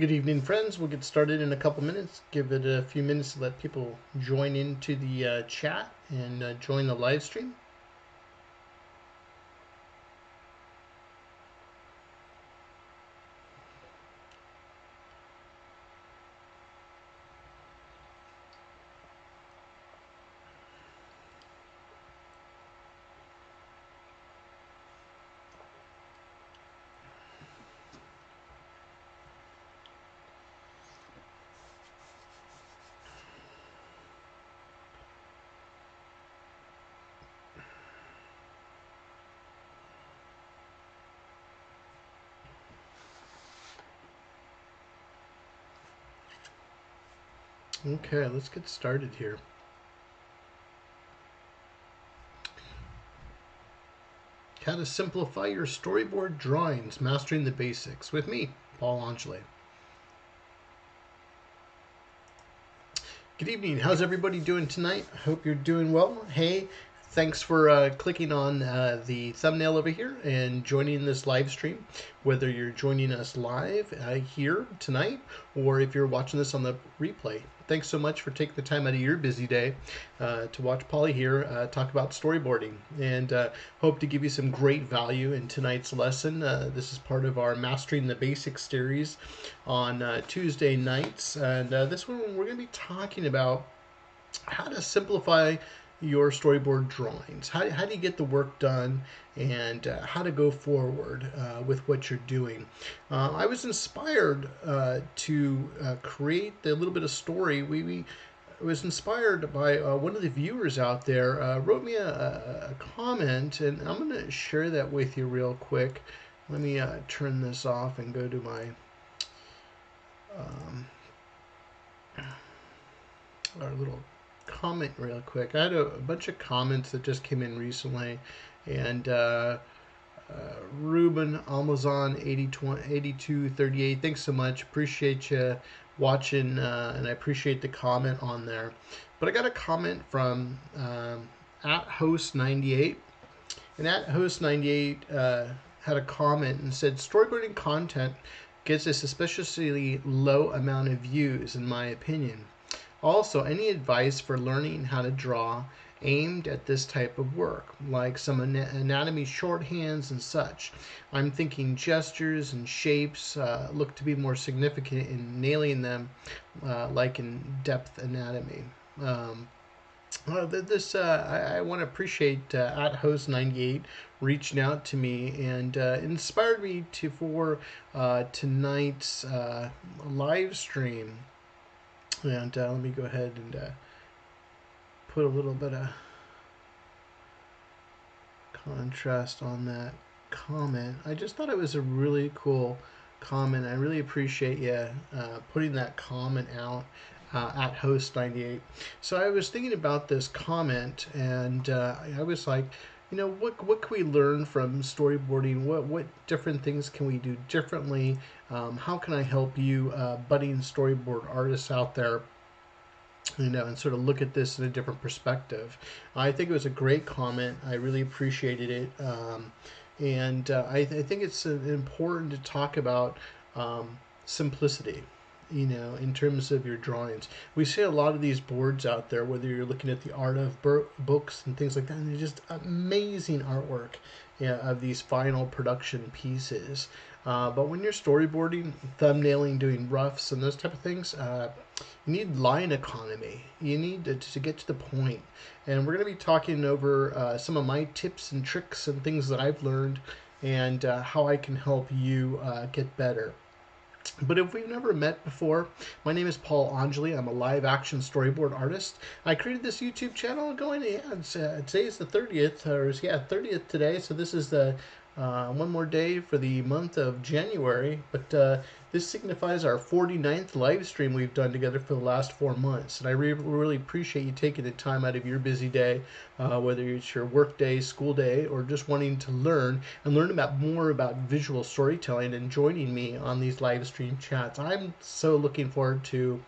Good evening, friends. We'll get started in a couple minutes. Give it a few minutes to let people join into the chat and join the live stream. Okay, let's get started here. How to simplify your storyboard drawings, mastering the basics, with me, Paul Angeli. Good evening, how's everybody doing tonight? I hope you're doing well. Hey, thanks for clicking on the thumbnail over here and joining this live stream, whether you're joining us live here tonight or if you're watching this on the replay. Thanks so much for taking the time out of your busy day to watch Polly here talk about storyboarding, and hope to give you some great value in tonight's lesson. This is part of our Mastering the Basics series on Tuesday nights, and this one we're going to be talking about how to simplify your storyboard drawings. How do you get the work done, and how to go forward with what you're doing. I was inspired to create a little bit of story. We was inspired by one of the viewers out there wrote me a comment, and I'm going to share that with you real quick. Let me turn this off and go to my our little comment real quick. I had a bunch of comments that just came in recently, and Ruben Almazan 8238, thanks so much, appreciate you watching, and I appreciate the comment on there. But I got a comment from at host98, and at host98 had a comment and said, storyboarding content gets a suspiciously low amount of views in my opinion. Also, any advice for learning how to draw aimed at this type of work, like some anatomy shorthands and such? I'm thinking gestures and shapes look to be more significant in nailing them, like in depth anatomy. I want to appreciate at host98 reaching out to me and inspired me for tonight's live stream. And let me go ahead and put a little bit of contrast on that comment. I just thought it was a really cool comment. I really appreciate you putting that comment out at host98. So I was thinking about this comment, and I was like, you know, what can we learn from storyboarding? What different things can we do differently? How can I help you budding storyboard artists out there, you know, and sort of look at this in a different perspective? I think it was a great comment. I really appreciated it. I think it's important to talk about simplicity, you know, in terms of your drawings. We see a lot of these boards out there, whether you're looking at the art of books and things like that, and they're just amazing artwork, you know, of these final production pieces. But when you're storyboarding, thumbnailing, doing roughs and those type of things, you need line economy. You need to get to the point. And we're going to be talking over some of my tips and tricks and things that I've learned, and how I can help you get better. But if we've never met before, my name is Paul Angeli. I'm a live action storyboard artist. I created this YouTube channel going, today is the 30th, or yeah, 30th today. So this is the one more day for the month of January. But this signifies our 49th live stream we've done together for the last 4 months. And I really appreciate you taking the time out of your busy day, whether it's your work day, school day, or just wanting to learn and learn about more about visual storytelling and joining me on these live stream chats. I'm so looking forward to, you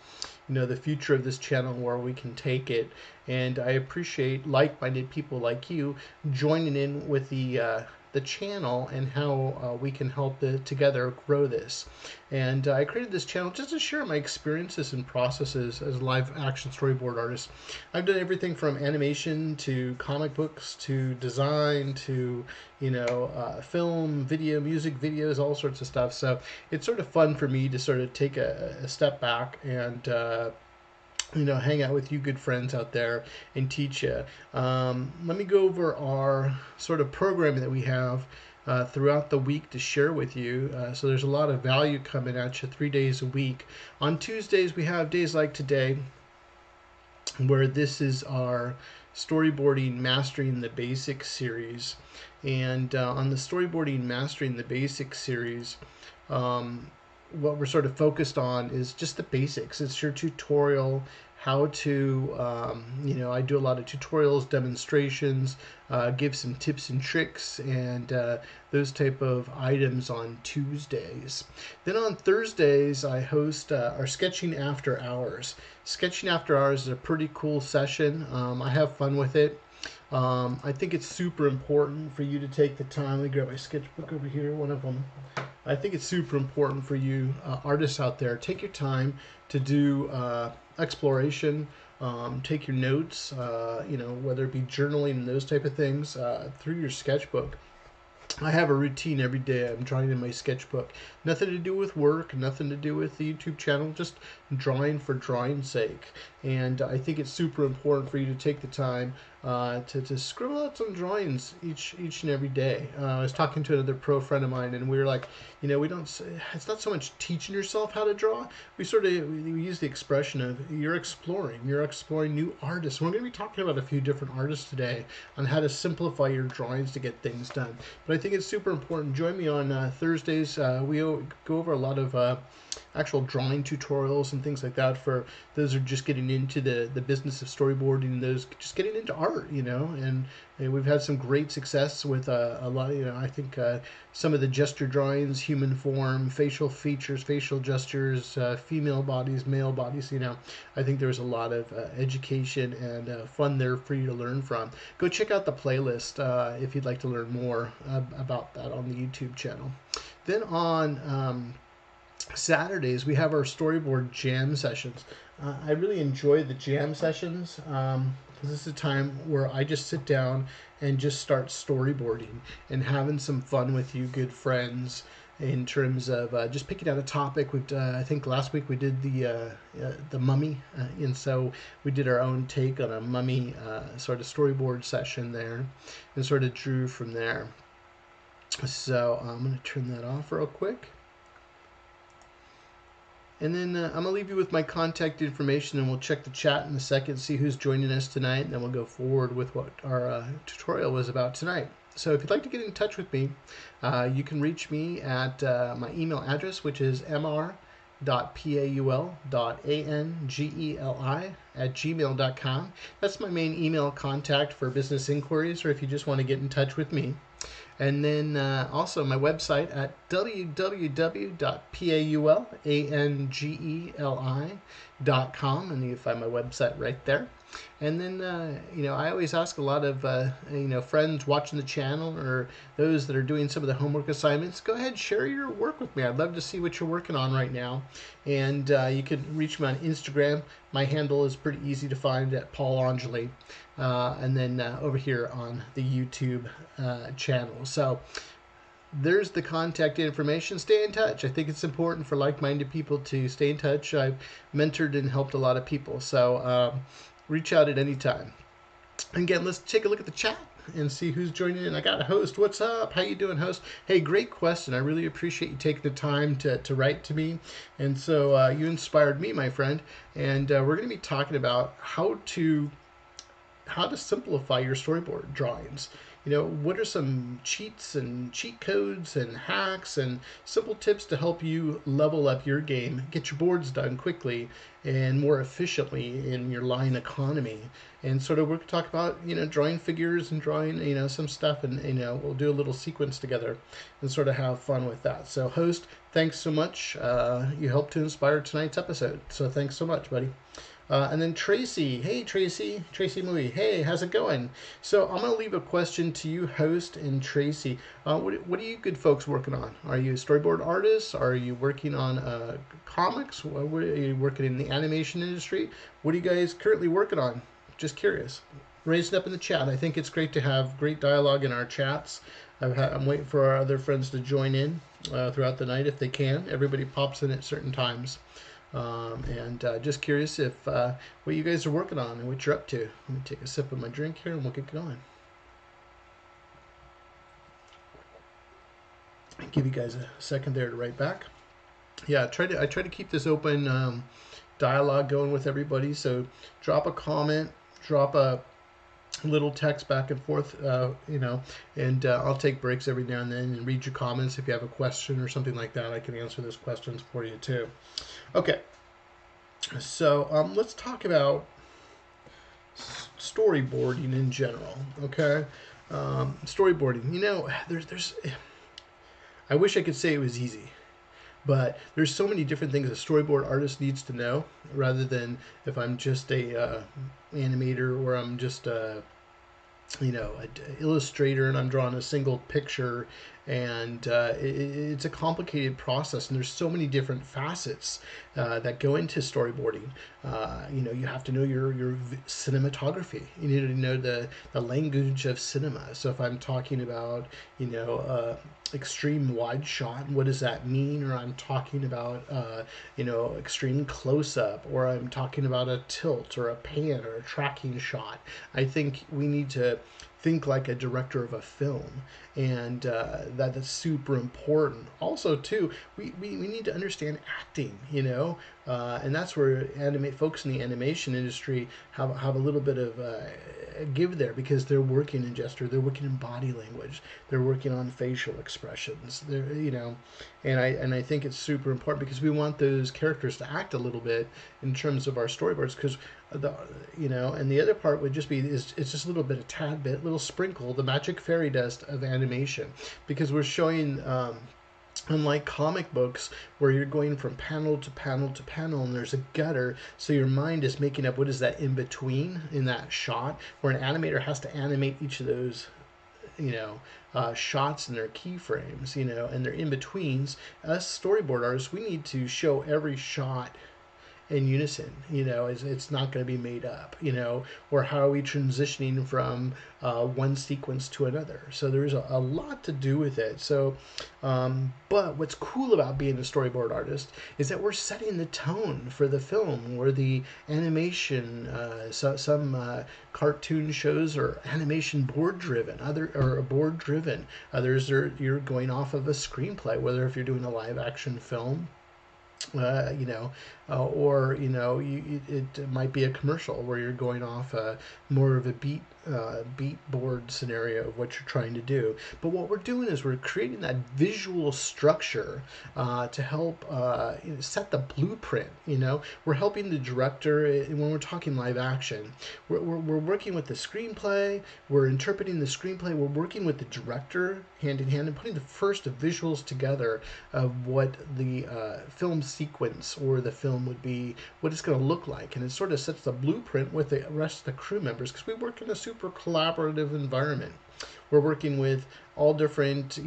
know, the future of this channel, where we can take it. And I appreciate like-minded people like you joining in with the the channel and how we can help together grow this. And I created this channel just to share my experiences and processes as a live action storyboard artist. I've done everything from animation to comic books to design to, you know, film, video, music videos, all sorts of stuff. So it's sort of fun for me to sort of take a step back and you know, hang out with you good friends out there and teach you. Let me go over our sort of programming that we have throughout the week to share with you. So there's a lot of value coming at you 3 days a week. On Tuesdays, we have days like today, where this is our Storyboarding Mastering the Basics series. And on the Storyboarding Mastering the Basics series, what we're sort of focused on is just the basics. It's your tutorial, how to, you know, I do a lot of tutorials, demonstrations, give some tips and tricks, and those type of items on Tuesdays. Then on Thursdays, I host our Sketching After Hours. Sketching After Hours is a pretty cool session. I have fun with it. I think it's super important for you to take the time. Let me grab my sketchbook over here, one of them. I think it's super important for you artists out there, take your time to do exploration, take your notes, you know, whether it be journaling and those type of things through your sketchbook. I have a routine every day I'm drawing in my sketchbook. Nothing to do with work, nothing to do with the YouTube channel, just drawing for drawing's sake. And I think it's super important for you to take the time to scribble out some drawings each and every day. I was talking to another pro friend of mine, and we were like, you know, we don't, it's not so much teaching yourself how to draw. We sort of, we use the expression of you're exploring new artists. We're going to be talking about a few different artists today on how to simplify your drawings to get things done. But I think it's super important. Join me on Thursdays. We go over a lot of actual drawing tutorials and things like that for those who are just getting into the business of storyboarding, those just getting into art, you know, and we've had some great success with a lot of, you know, I think some of the gesture drawings, human form, facial features, facial gestures, female bodies, male bodies, you know, I think there's a lot of education and fun there for you to learn from. Go check out the playlist if you'd like to learn more about that on the YouTube channel. Then on Saturdays, we have our storyboard jam sessions. I really enjoy the jam sessions. This is a time where I just sit down and just start storyboarding and having some fun with you good friends in terms of just picking out a topic. We've, I think last week we did the mummy, and so we did our own take on a mummy sort of storyboard session there and sort of drew from there. So I'm going to turn that off real quick. And then I'm going to leave you with my contact information, and we'll check the chat in a second, see who's joining us tonight, and then we'll go forward with what our tutorial was about tonight. So if you'd like to get in touch with me, you can reach me at my email address, which is mr.paul.angeli@gmail.com. That's my main email contact for business inquiries, or if you just want to get in touch with me. And then also my website at www.paulangeli.com, and you can find my website right there. And then, you know, I always ask a lot of, you know, friends watching the channel or those that are doing some of the homework assignments, go ahead, share your work with me. I'd love to see what you're working on right now. And you can reach me on Instagram. My handle is pretty easy to find at Paul Angeli. And then over here on the YouTube channel. So there's the contact information. Stay in touch. I think it's important for like-minded people to stay in touch. I've mentored and helped a lot of people. So, reach out at any time. Again, let's take a look at the chat and see who's joining in. I got a host. What's up? How you doing, host? Hey, great question. I really appreciate you taking the time to write to me. And so you inspired me, my friend. And we're going to be talking about how to simplify your storyboard drawings. You know, what are some cheats and cheat codes and hacks and simple tips to help you level up your game, get your boards done quickly and more efficiently in your line economy. And sort of we're going to talk about, you know, drawing figures and drawing, you know, some stuff, and, you know, we'll do a little sequence together and sort of have fun with that. So host, thanks so much. You helped to inspire tonight's episode. So thanks so much, buddy. And then Tracy, hey Tracy, Tracy Mui, hey, how's it going? So I'm going to leave a question to you, host, and Tracy. What are you good folks working on? Are you storyboard artists? Are you working on comics? What are you working in the animation industry? What are you guys currently working on? Just curious. Raise it up in the chat. I think it's great to have great dialogue in our chats. I'm waiting for our other friends to join in throughout the night if they can. Everybody pops in at certain times. Just curious if what you guys are working on and what you're up to. Let me take a sip of my drink here and we'll get going. I'll give you guys a second there to write back. Yeah, I try to keep this open dialogue going with everybody. So drop a comment, drop a little text back and forth, I'll take breaks every now and then and read your comments. If you have a question or something like that, I can answer those questions for you too. Okay, so let's talk about storyboarding in general. Okay, storyboarding, there's I wish I could say it was easy, but there's so many different things a storyboard artist needs to know, rather than if I'm just a animator, or I'm just an illustrator and I'm drawing a single picture, and it's a complicated process, and there's so many different facets that go into storyboarding. You have to know your cinematography. You need to know the language of cinema. So if I'm talking about extreme wide shot, what does that mean? Or I'm talking about extreme close-up, or I'm talking about a tilt or a pan or a tracking shot. I think we need to think like a director of a film, and that is super important. Also too, we need to understand acting, and that's where folks in the animation industry have a little bit of a give there, because they're working in gesture, they're working in body language, they're working on facial expressions, they're, and I think it's super important, because we want those characters to act a little bit in terms of our storyboards, because and the other part would just be, it's just a little bit, a tad bit, little sprinkle, the magic fairy dust of animation, because we're showing, unlike comic books where you're going from panel to panel to panel and there's a gutter, so your mind is making up what is that in between in that shot, where an animator has to animate each of those shots and their keyframes, and their in-betweens. Us storyboard artists, we need to show every shot in unison, it's not going to be made up, or how are we transitioning from one sequence to another. So there's a lot to do with it. So, but what's cool about being a storyboard artist is that we're setting the tone for the film or the animation. So some cartoon shows are animation board driven, others are, you're going off of a screenplay, whether if you're doing a live action film, it might be a commercial where you're going off more of a beat board scenario of what you're trying to do. But what we're doing is we're creating that visual structure to help set the blueprint. We're helping the director when we're talking live action. We're working with the screenplay. We're interpreting the screenplay. We're working with the director hand in hand and putting the first visuals together of what the film sequence or the film would be, what it's going to look like, and it sort of sets the blueprint with the rest of the crew members, because we work in a super collaborative environment. We're working with all different, from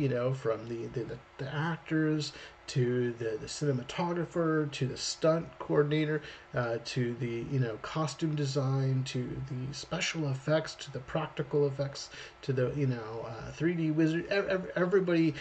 the actors to the cinematographer, to the stunt coordinator, to the costume design, to the special effects, to the practical effects, to the 3D wizard. Everybody,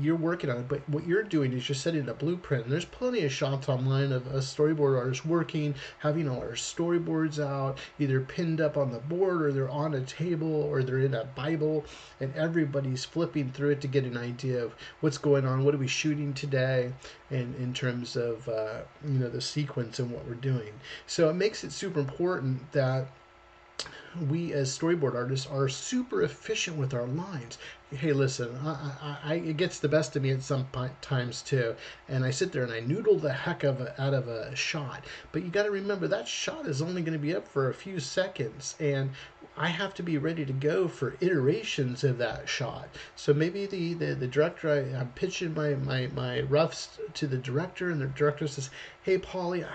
you're working on it, but what you're doing is you're setting a blueprint. And there's plenty of shots online of us storyboard artists working, having all our storyboards out, either pinned up on the board, or they're on a table, or they're in a Bible, and everybody's flipping through it to get an idea of what's going on, what are we shooting today, and in terms of the sequence and what we're doing. So it makes it super important that we as storyboard artists are super efficient with our lines. Hey, listen, it gets the best of me at some times too, and I sit there and I noodle the heck out of a shot. But you got to remember that shot is only going to be up for a few seconds, and I have to be ready to go for iterations of that shot. So maybe the director, I'm pitching my roughs to the director, and the director says, "Hey, Paulie,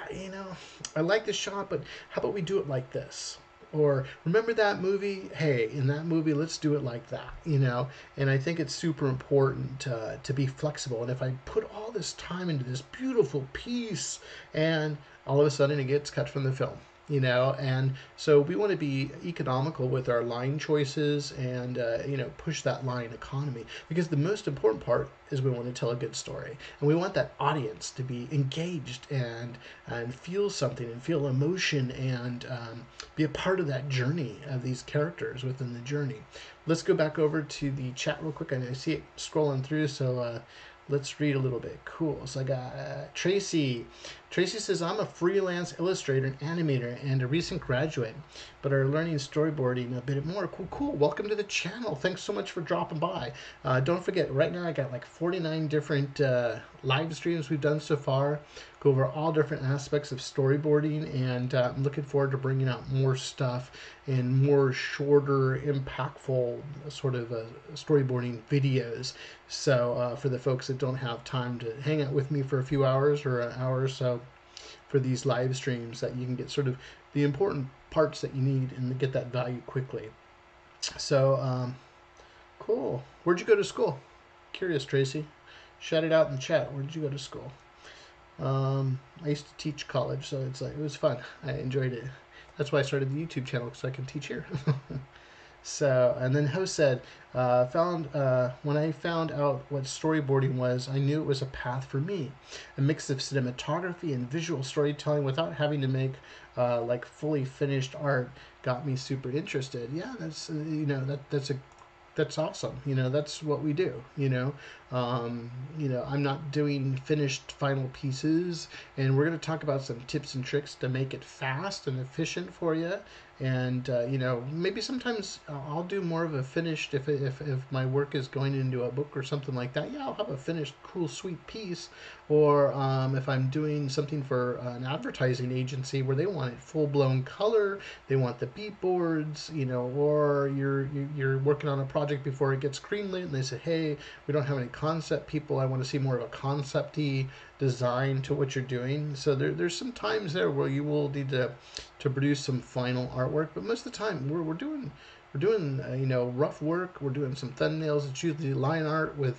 I like the shot, but how about we do it like this?" Or, remember that movie? Hey, in that movie, let's do it like that, And I think it's super important to be flexible. And if I put all this time into this beautiful piece, and all of a sudden it gets cut from the film, And so we want to be economical with our line choices and, push that line economy. Because the most important part is we want to tell a good story. And we want that audience to be engaged and feel something and feel emotion and be a part of that journey of these characters within the journey. Let's go back over to the chat real quick. I see it scrolling through, so let's read a little bit. Cool. So I got Tracy. Tracy says, I'm a freelance illustrator and animator and a recent graduate, but are learning storyboarding a bit more. Cool, cool. Welcome to the channel. Thanks so much for dropping by. Don't forget, right now I got like 49 different live streams we've done so far. Go over all different aspects of storyboarding, and I'm looking forward to bringing out more stuff and more shorter, impactful sort of storyboarding videos. So for the folks that don't have time to hang out with me for a few hours or an hour or so for these live streams, that you can get sort of the important parts that you need and get that value quickly. So cool. Where'd you go to school? Curious, Tracy. Shout it out in the chat. Where did you go to school? I used to teach college, so it's like, it was fun. I enjoyed it. That's why I started the YouTube channel, because I can teach here. So, and then Ho said, when I found out what storyboarding was, I knew it was a path for me. A mix of cinematography and visual storytelling without having to make like fully finished art got me super interested. Yeah, that's, that's awesome. That's what we do. I'm not doing finished final pieces, and we're going to talk about some tips and tricks to make it fast and efficient for you. And maybe sometimes I'll do more of a finished, if my work is going into a book or something like that. Yeah, I'll have a finished, cool, sweet piece. Or if I'm doing something for an advertising agency where they want it full-blown color, they want the beatboards, or you're working on a project before it gets greenlit, and they say, hey, we don't have any concept people. I want to see more of a concept-y design to what you're doing. So there's some times there where you will need to produce some final artwork, but most of the time we're doing rough work. We're doing some thumbnails. It's usually line art with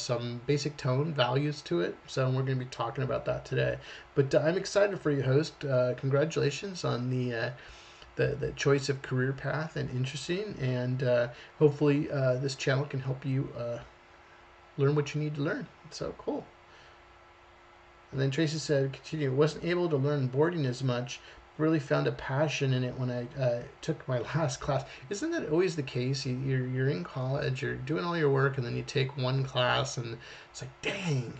some basic tone values to it. So we're going to be talking about that today. But I'm excited for you, host. Congratulations on the choice of career path, and interesting. And hopefully this channel can help you learn what you need to learn. So cool. And then Tracy said, continue, wasn't able to learn boarding as much, really found a passion in it when I took my last class. Isn't that always the case? You're in college, you're doing all your work, and then you take one class, and it's like, dang,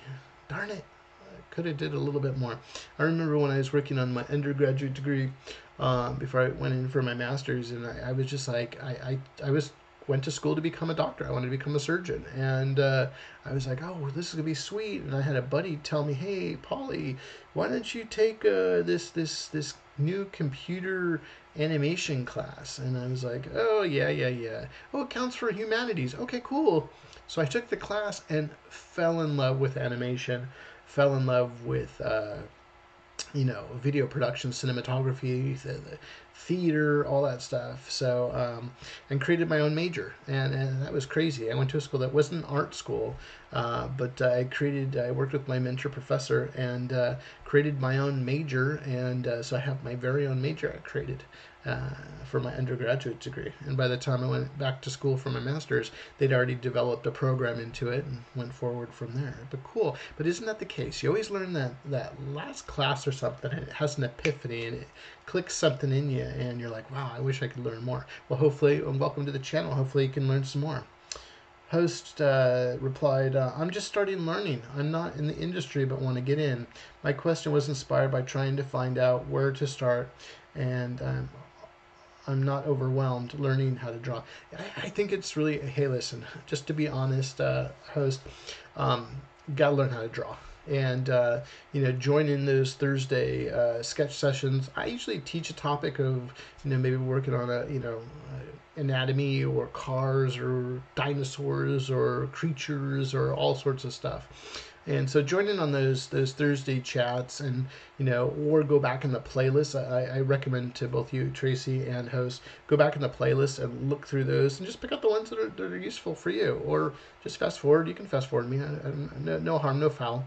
darn it, I could have did a little bit more. I remember when I was working on my undergraduate degree before I went in for my master's, and I was just like, I went to school to become a doctor. I wanted to become a surgeon. And I was like, oh, this is going to be sweet. And I had a buddy tell me, hey, Paulie, why don't you take this new computer animation class? And I was like, oh, yeah. Oh, it counts for humanities. Okay, cool. So I took the class and fell in love with animation, fell in love with, video production, cinematography, the theater, all that stuff. So and created my own major, and that was crazy. I went to a school that wasn't an art school, but I worked with my mentor professor, and created my own major. And so I have my very own major I created for my undergraduate degree. And by the time I went back to school for my master's, they'd already developed a program into it and went forward from there. But cool. But isn't that the case? You always learn that last class or something, and it has an epiphany, and it clicks something in you, and you're like, wow, I wish I could learn more. Well, hopefully, and welcome to the channel. Hopefully you can learn some more. Host replied, I'm just starting learning. I'm not in the industry, but want to get in. My question was inspired by trying to find out where to start, and I'm not overwhelmed learning how to draw. I think it's really, hey, listen, just to be honest, host, gotta learn how to draw. And, you know, join in those Thursday sketch sessions. I usually teach a topic of, you know, maybe working on a, you know, anatomy or cars or dinosaurs or creatures or all sorts of stuff. And so join in on those Thursday chats, and, you know, or go back in the playlist. I recommend to both you, Tracy, and host, go back in the playlist and look through those and just pick up the ones that are useful for you, or just fast forward. You can fast forward me. No harm, no foul.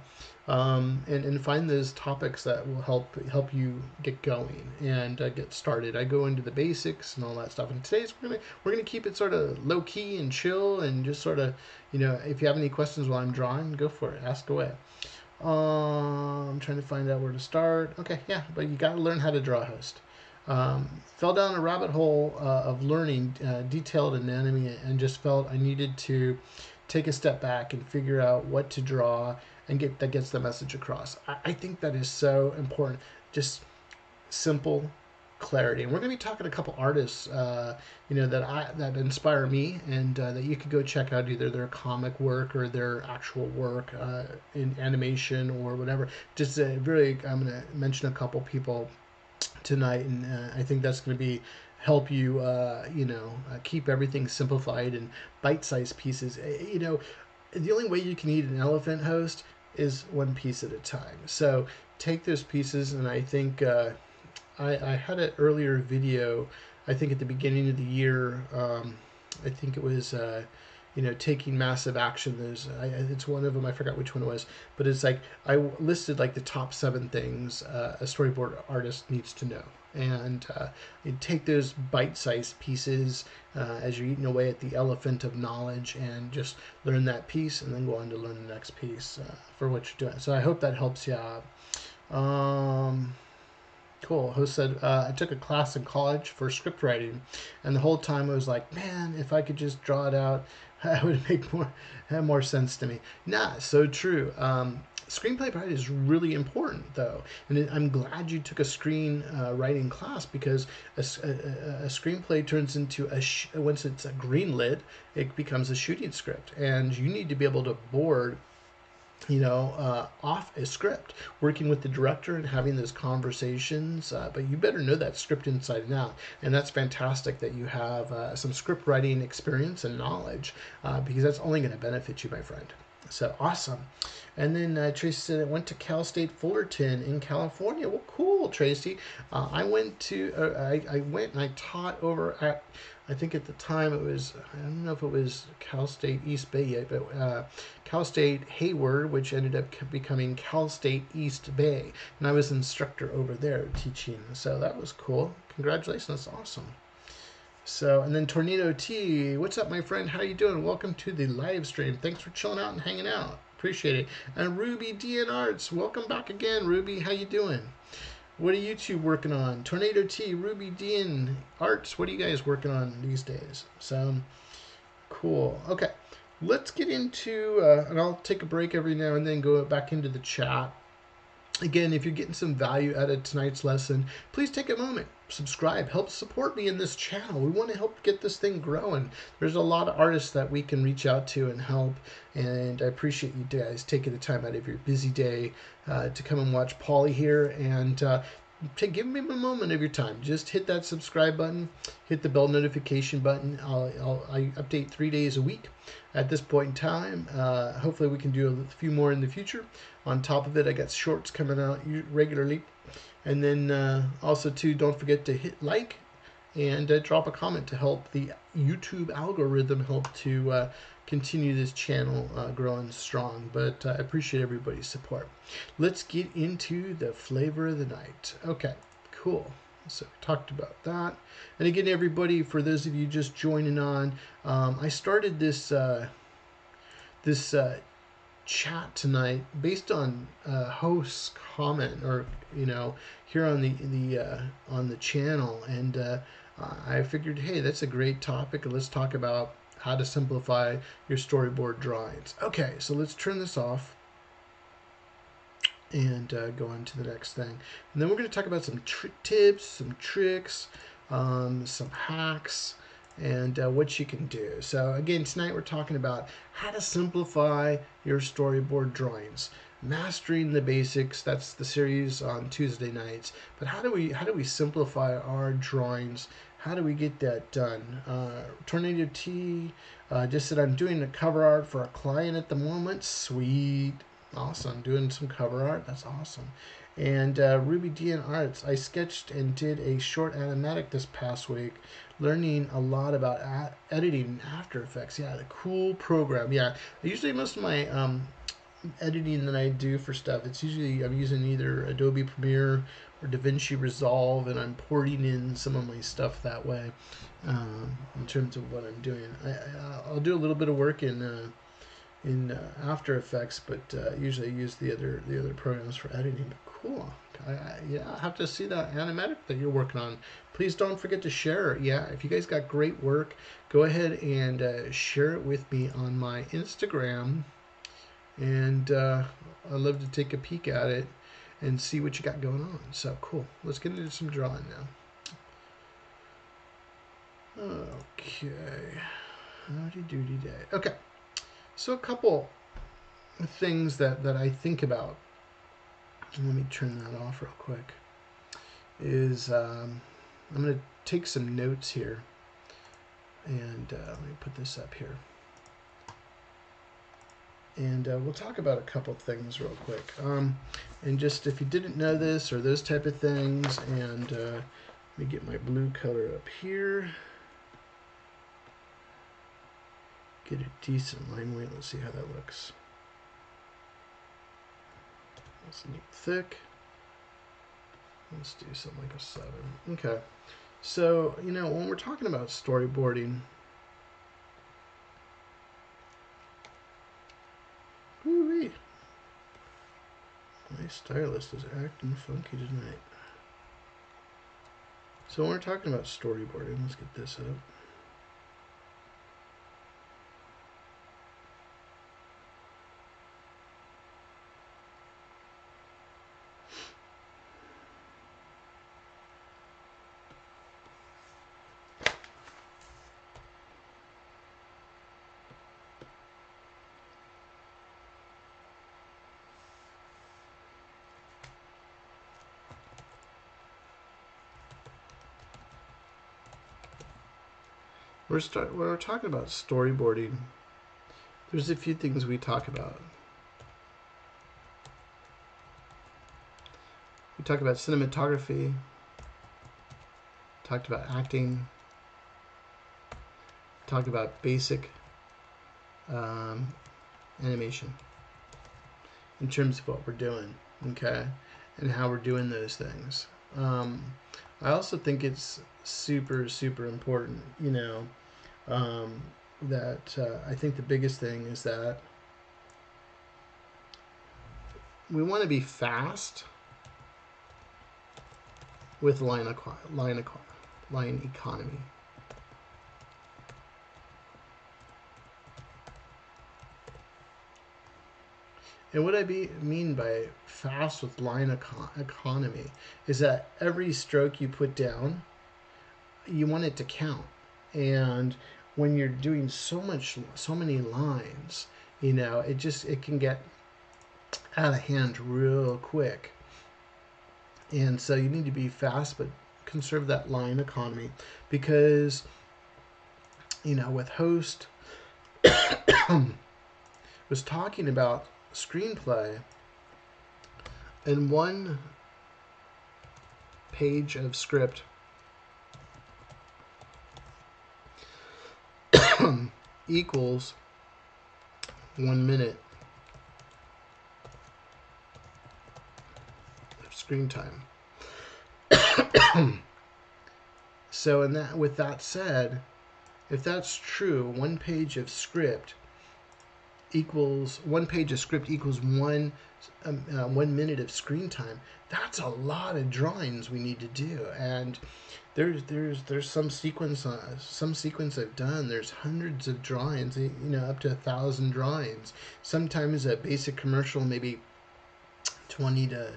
And find those topics that will help you get going and get started. I go into the basics and all that stuff. And today's we're gonna keep it sort of low key and chill, and just sort of, you know, if you have any questions while I'm drawing, go for it. Ask away. I'm trying to find out where to start. Okay, yeah, but you gotta learn how to draw, host. Fell down a rabbit hole of learning detailed anatomy, and just felt I needed to take a step back and figure out what to draw. And that gets the message across. I think that is so important. Just simple clarity. And we're going to be talking to a couple artists, you know, that inspire me, and that you could go check out either their comic work or their actual work in animation or whatever. Just really, I'm going to mention a couple people tonight, and I think that's going to be help you, you know, keep everything simplified and bite-sized pieces. You know, the only way you can eat an elephant, host, is one piece at a time. So take those pieces, and I think I had an earlier video, I think at the beginning of the year, I think it was, you know, taking massive action. It's one of them, I forgot which one it was, but it's like, I listed like the top 7 things a storyboard artist needs to know. And you take those bite-sized pieces as you're eating away at the elephant of knowledge, and just learn that piece, and then go on to learn the next piece for what you're doing. So I hope that helps you out. Cool. Host said, I took a class in college for script writing, and the whole time I was like, man, if I could just draw it out, that would make more sense to me. Nah, so true. Screenplay pride is really important, though, and I'm glad you took a screen writing class, because a screenplay turns into once it's a greenlit, it becomes a shooting script, and you need to be able to board, you know, off a script, working with the director and having those conversations. But you better know that script inside and out, and that's fantastic that you have some script writing experience and knowledge, because that's only going to benefit you, my friend. So awesome. And then Tracy said it went to Cal State Fullerton in California. Well, cool, Tracy. I went to I went and I taught over at, I think at the time it was, I don't know if it was Cal State East Bay yet, but Cal State Hayward, which ended up becoming Cal State East Bay, and I was an instructor over there teaching. So that was cool. Congratulations, that's awesome. So, and then Tornado T, what's up, my friend? How you doing? Welcome to the live stream. Thanks for chilling out and hanging out. Appreciate it. And Ruby DN Arts, welcome back again, Ruby. How you doing? What are you two working on? Tornado T, Ruby DN Arts, what are you guys working on these days? So, cool. Okay, let's get into, and I'll take a break every now and then, go back into the chat. Again, if you're getting some value out of tonight's lesson, please take a moment, subscribe, help support me in this channel. We want to help get this thing growing. There's a lot of artists that we can reach out to and help, and I appreciate you guys taking the time out of your busy day to come and watch Paulie here, and give me a moment of your time. Just hit that subscribe button, hit the bell notification button. I update 3 days a week at this point in time. Hopefully we can do a few more in the future. On top of it, I got shorts coming out regularly. And then also, too, don't forget to hit like and drop a comment to help the YouTube algorithm help to continue this channel growing strong. But I appreciate everybody's support. Let's get into the flavor of the night. Okay, cool. So we talked about that. And again, everybody, for those of you just joining on, I started this chat tonight based on host's comment, or, you know, here on the channel, and I figured, hey, that's a great topic. Let's talk about how to simplify your storyboard drawings. Okay, so let's turn this off and go on to the next thing, and then we're going to talk about some tips, some tricks, some hacks, and what you can do. So again, tonight we're talking about how to simplify your storyboard drawings. Mastering the Basics, that's the series on Tuesday nights. But how do we simplify our drawings? How do we get that done? Tornado T just said, I'm doing a cover art for a client at the moment. Sweet. Awesome. Doing some cover art. That's awesome. And Ruby DN Arts, I sketched and did a short animatic this past week. Learning a lot about editing After Effects. Yeah, the cool program. Yeah, usually most of my editing that I do for stuff, it's usually I'm using either Adobe Premiere or DaVinci Resolve, and I'm porting in some of my stuff that way in terms of what I'm doing. I'll do a little bit of work in After Effects, but usually I use the other programs for editing. But cool. Yeah, I have to see that animatic that you're working on. Please don't forget to share. Yeah, if you guys got great work, go ahead and share it with me on my Instagram. And I'd love to take a peek at it and see what you got going on. So cool. Let's get into some drawing now. Okay. How do you do today? Okay. So a couple of things that I think about. Let me turn that off real quick. Is I'm going to take some notes here. And let me put this up here. And we'll talk about a couple things real quick. And just if you didn't know this or those type of things, and let me get my blue color up here. Get a decent line weight. Let's see how that looks. Let's make thick. Let's do something like a 7. Okay. So, you know, when we're talking about storyboarding, woo-wee. My stylist is acting funky tonight. So when we're talking about storyboarding, let's get this up. When we're talking about storyboarding, there's a few things we talk about. We talked about cinematography, talked about acting, talked about basic animation in terms of what we're doing, okay, and how we're doing those things. I also think it's super, super important, you know, that I think the biggest thing is that we want to be fast with line economy. And what I mean by fast with line economy is that every stroke you put down, you want it to count. And when you're doing so many lines, you know, it can get out of hand real quick. And so you need to be fast, but conserve that line economy, because, you know, with host was talking about screenplay, and one page of script equals 1 minute of screen time. So with that said, if that's true, one page of script equals 1 minute of screen time. That's a lot of drawings we need to do. And there's some sequence I've done. There's hundreds of drawings, you know, up to 1,000 drawings. Sometimes a basic commercial, maybe 20 to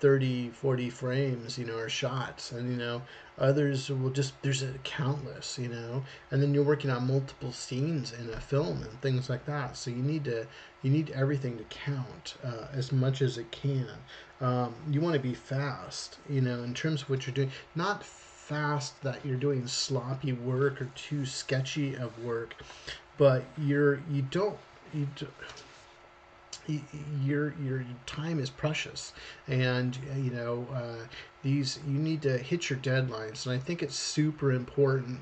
30, 40 frames, you know, or shots, and, you know, others will just, there's a countless, you know, and then you're working on multiple scenes in a film and things like that. So you need everything to count as much as it can. You want to be fast, you know, in terms of what you're doing, not fast that you're doing sloppy work or too sketchy of work, but your time is precious, and you know you need to hit your deadlines. And I think it's super important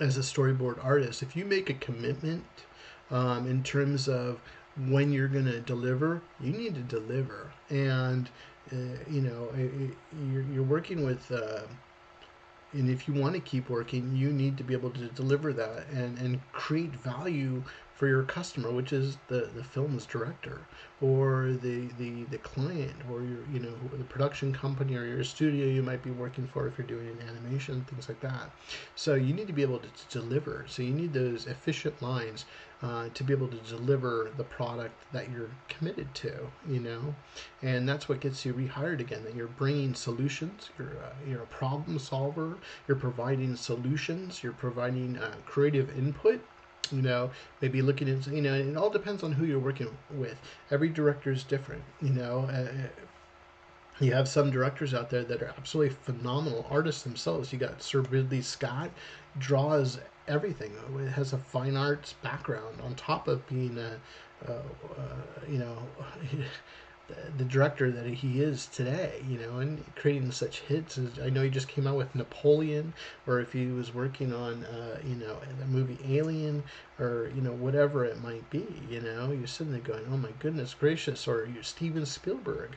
as a storyboard artist, if you make a commitment in terms of when you're going to deliver, you need to deliver. And you know, you're working with and if you want to keep working, you need to be able to deliver that and create value for your customer, which is the film's director, or the client, or your, you know, the production company, or your studio you might be working for if you're doing an animation, things like that. So you need to be able to deliver. So you need those efficient lines to be able to deliver the product that you're committed to, you know, and that's what gets you rehired again. That you're bringing solutions, you're a problem solver, you're providing solutions, you're providing creative input. You know, maybe looking at, you know, it all depends on who you're working with. Every director is different, you know. You have some directors out there that are absolutely phenomenal artists themselves. You got Sir Ridley Scott, draws everything, has a fine arts background on top of being you know, the director that he is today, you know, and creating such hits. As I know he just came out with Napoleon, or if he was working on, you know, the movie Alien, or, you know, whatever it might be, you know, you're sitting there going, oh my goodness gracious. Or you're Steven Spielberg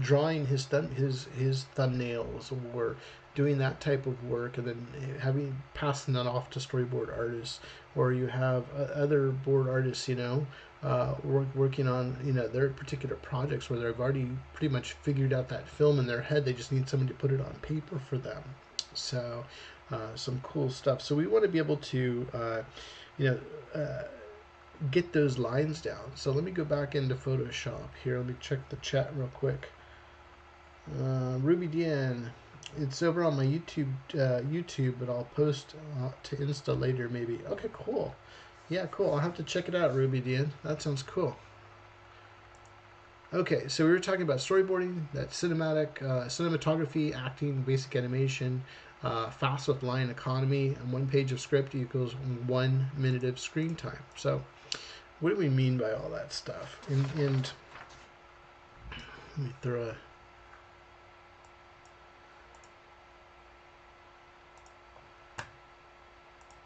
drawing his thumbnails, or doing that type of work, and then having, passing that off to storyboard artists. Or you have other board artists, you know, working on, you know, their particular projects where they've already pretty much figured out that film in their head. They just need somebody to put it on paper for them. So some cool stuff. So we want to be able to, you know, get those lines down. So let me go back into Photoshop here. Let me check the chat real quick. Ruby Deanne, it's over on my YouTube, but I'll post to Insta later maybe. Okay, cool. Yeah, cool. I'll have to check it out, Ruby Dean. That sounds cool. Okay, so we were talking about storyboarding, that cinematic, cinematography, acting, basic animation, fast with line economy, and one page of script equals 1 minute of screen time. So what do we mean by all that stuff? And let me throw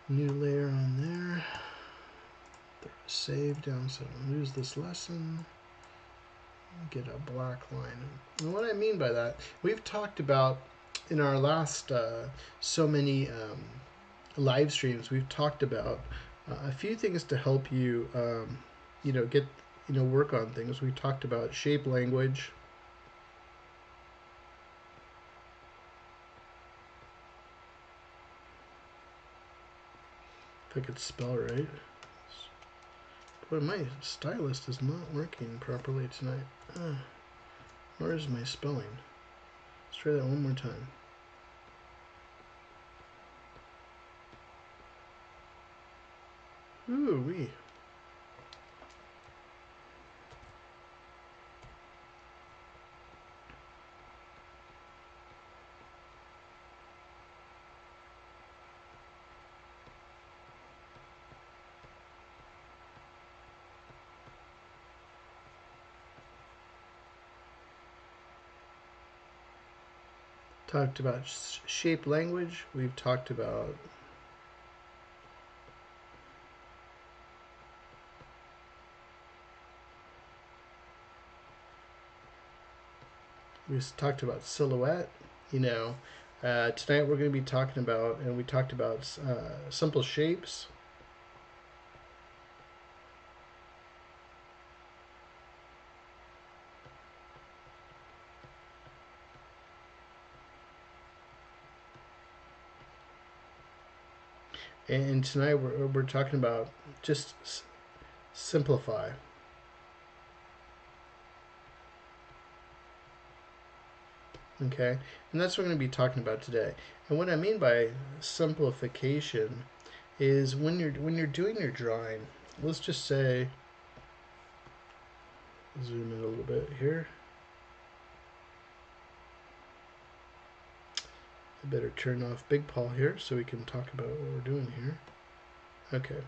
a... new layer on there. Throw a save down so I don't lose this lesson. Get a black line. And what I mean by that, we've talked about in our last so many live streams. We've talked about a few things to help you, you know, get, you know, work on things. We talked about shape language. If I could spell right. Boy, my stylist is not working properly tonight. Where is my spelling? Let's try that one more time. Ooh wee. Talked about shape language. We've talked about silhouette. You know, tonight we're going to be talking about, and we talked about simple shapes. And tonight we're talking about just simplify. Okay, and that's what we're going to be talking about today. And what I mean by simplification is when you're doing your drawing, let's just say, zoom in a little bit here. I better turn off Big Paul here so we can talk about what we're doing here. Okay.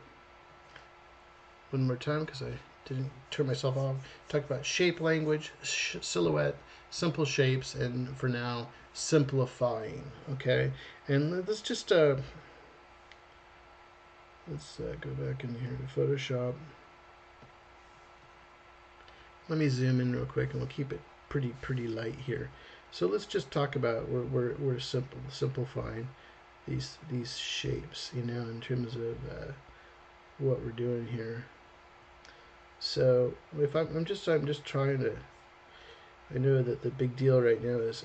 One more time because I didn't turn myself off. Talk about shape language, silhouette, simple shapes, and for now, simplifying. Okay. And let's just let's go back in here to Photoshop. Let me zoom in real quick, and we'll keep it pretty light here. So let's just talk about we're simplifying these shapes, you know, in terms of what we're doing here. So if I'm just trying to, I know that the big deal right now is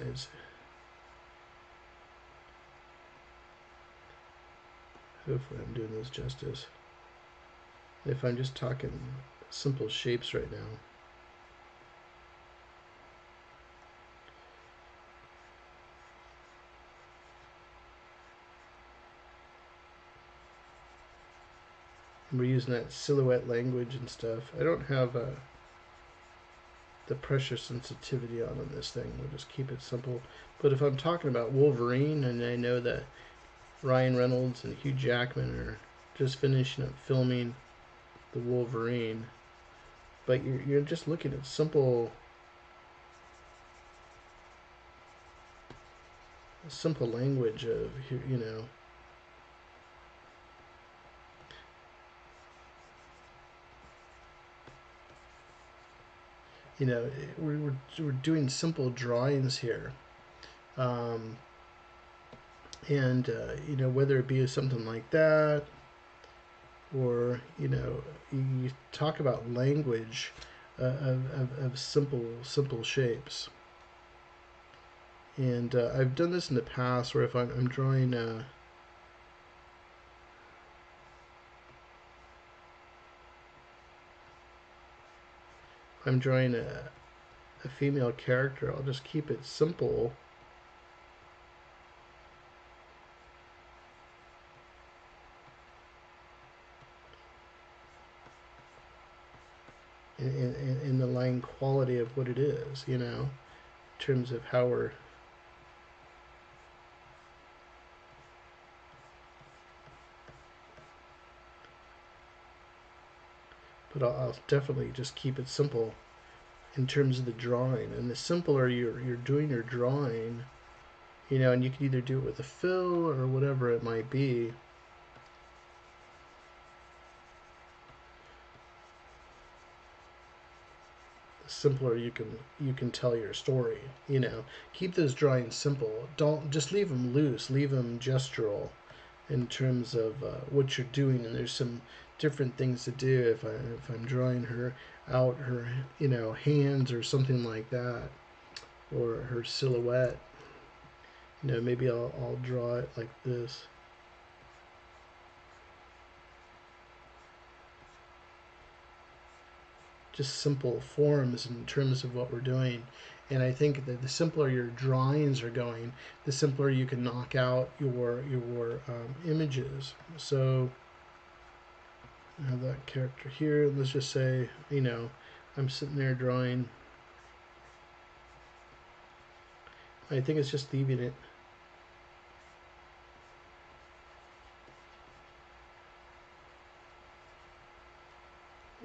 hopefully I'm doing this justice. If I'm just talking simple shapes right now. We're using that silhouette language and stuff. I don't have the pressure sensitivity on this thing. We'll just keep it simple. But if I'm talking about Wolverine, and I know that Ryan Reynolds and Hugh Jackman are just finishing up filming the Wolverine, but you're just looking at simple language of, you know, we're doing simple drawings here, and you know, whether it be something like that, or you know, you talk about language of simple shapes. And I've done this in the past, where if I'm drawing. I'm drawing a female character, I'll just keep it simple. In the line quality of what it is, you know, in terms of how we're but I'll definitely just keep it simple in terms of the drawing. And the simpler you're doing your drawing, you know, and you can either do it with a fill or whatever it might be. The simpler you can tell your story, you know. Keep those drawings simple. Don't just leave them loose. Leave them gestural in terms of what you're doing. And there's some different things to do if I'm drawing her out, her, you know, hands or something like that, or her silhouette, you know, maybe I'll draw it like this. Just simple forms in terms of what we're doing. And I think that the simpler your drawings are going, the simpler you can knock out your images. So I have that character here. Let's just say, you know, I'm sitting there drawing. I think it's just leaving it.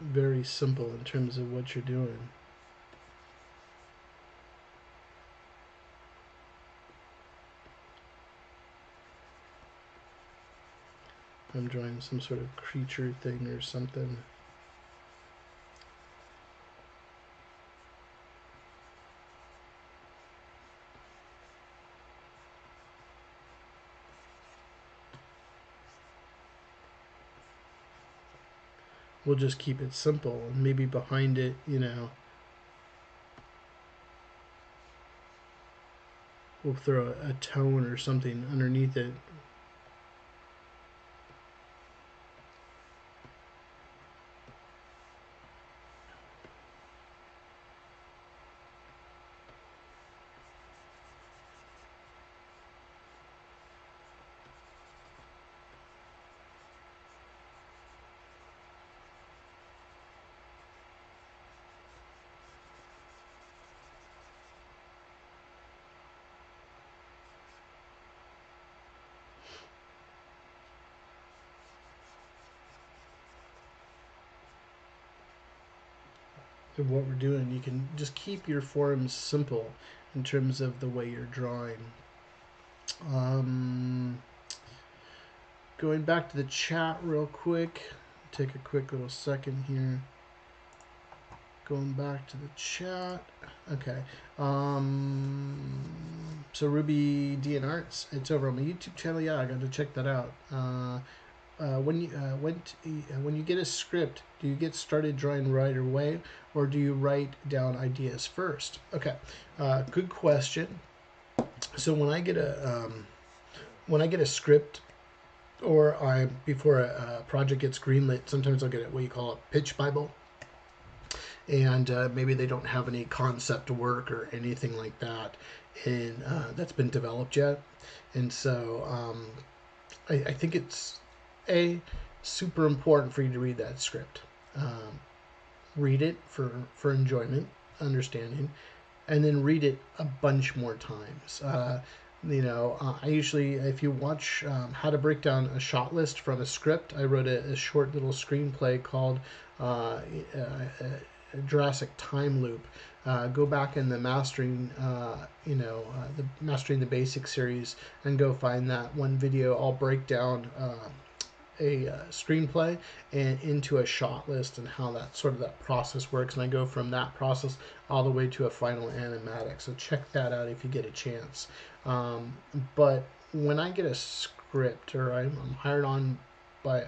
Very simple in terms of what you're doing. I'm drawing some sort of creature thing or something. We'll just keep it simple, and maybe behind it, you know, we'll throw a tone or something underneath it. of what we're doing, you can just keep your forms simple in terms of the way you're drawing. Going back to the chat real quick, take a quick little second here. Going back to the chat. Okay. So Ruby DN Arts, it's over on my YouTube channel. Yeah, I got to check that out. When you get a script, do you get started drawing right away, or do you write down ideas first? Okay, good question. So when I get a script, or before a project gets greenlit, sometimes I'll get what you call a pitch bible, and maybe they don't have any concept work or anything like that, and that's been developed yet, and so I think it's super important for you to read that script. Read it for enjoyment, understanding, and then read it a bunch more times. You know, I usually, if you watch how to break down a shot list from a script, I wrote a short little screenplay called Jurassic Time Loop. Go back in the Mastering, the Mastering the Basics series, and go find that one video. I'll break down a screenplay and into a shot list and how that sort of that process works, and I go from that process all the way to a final animatic. So check that out if you get a chance. But when I get a script, or I'm hired on by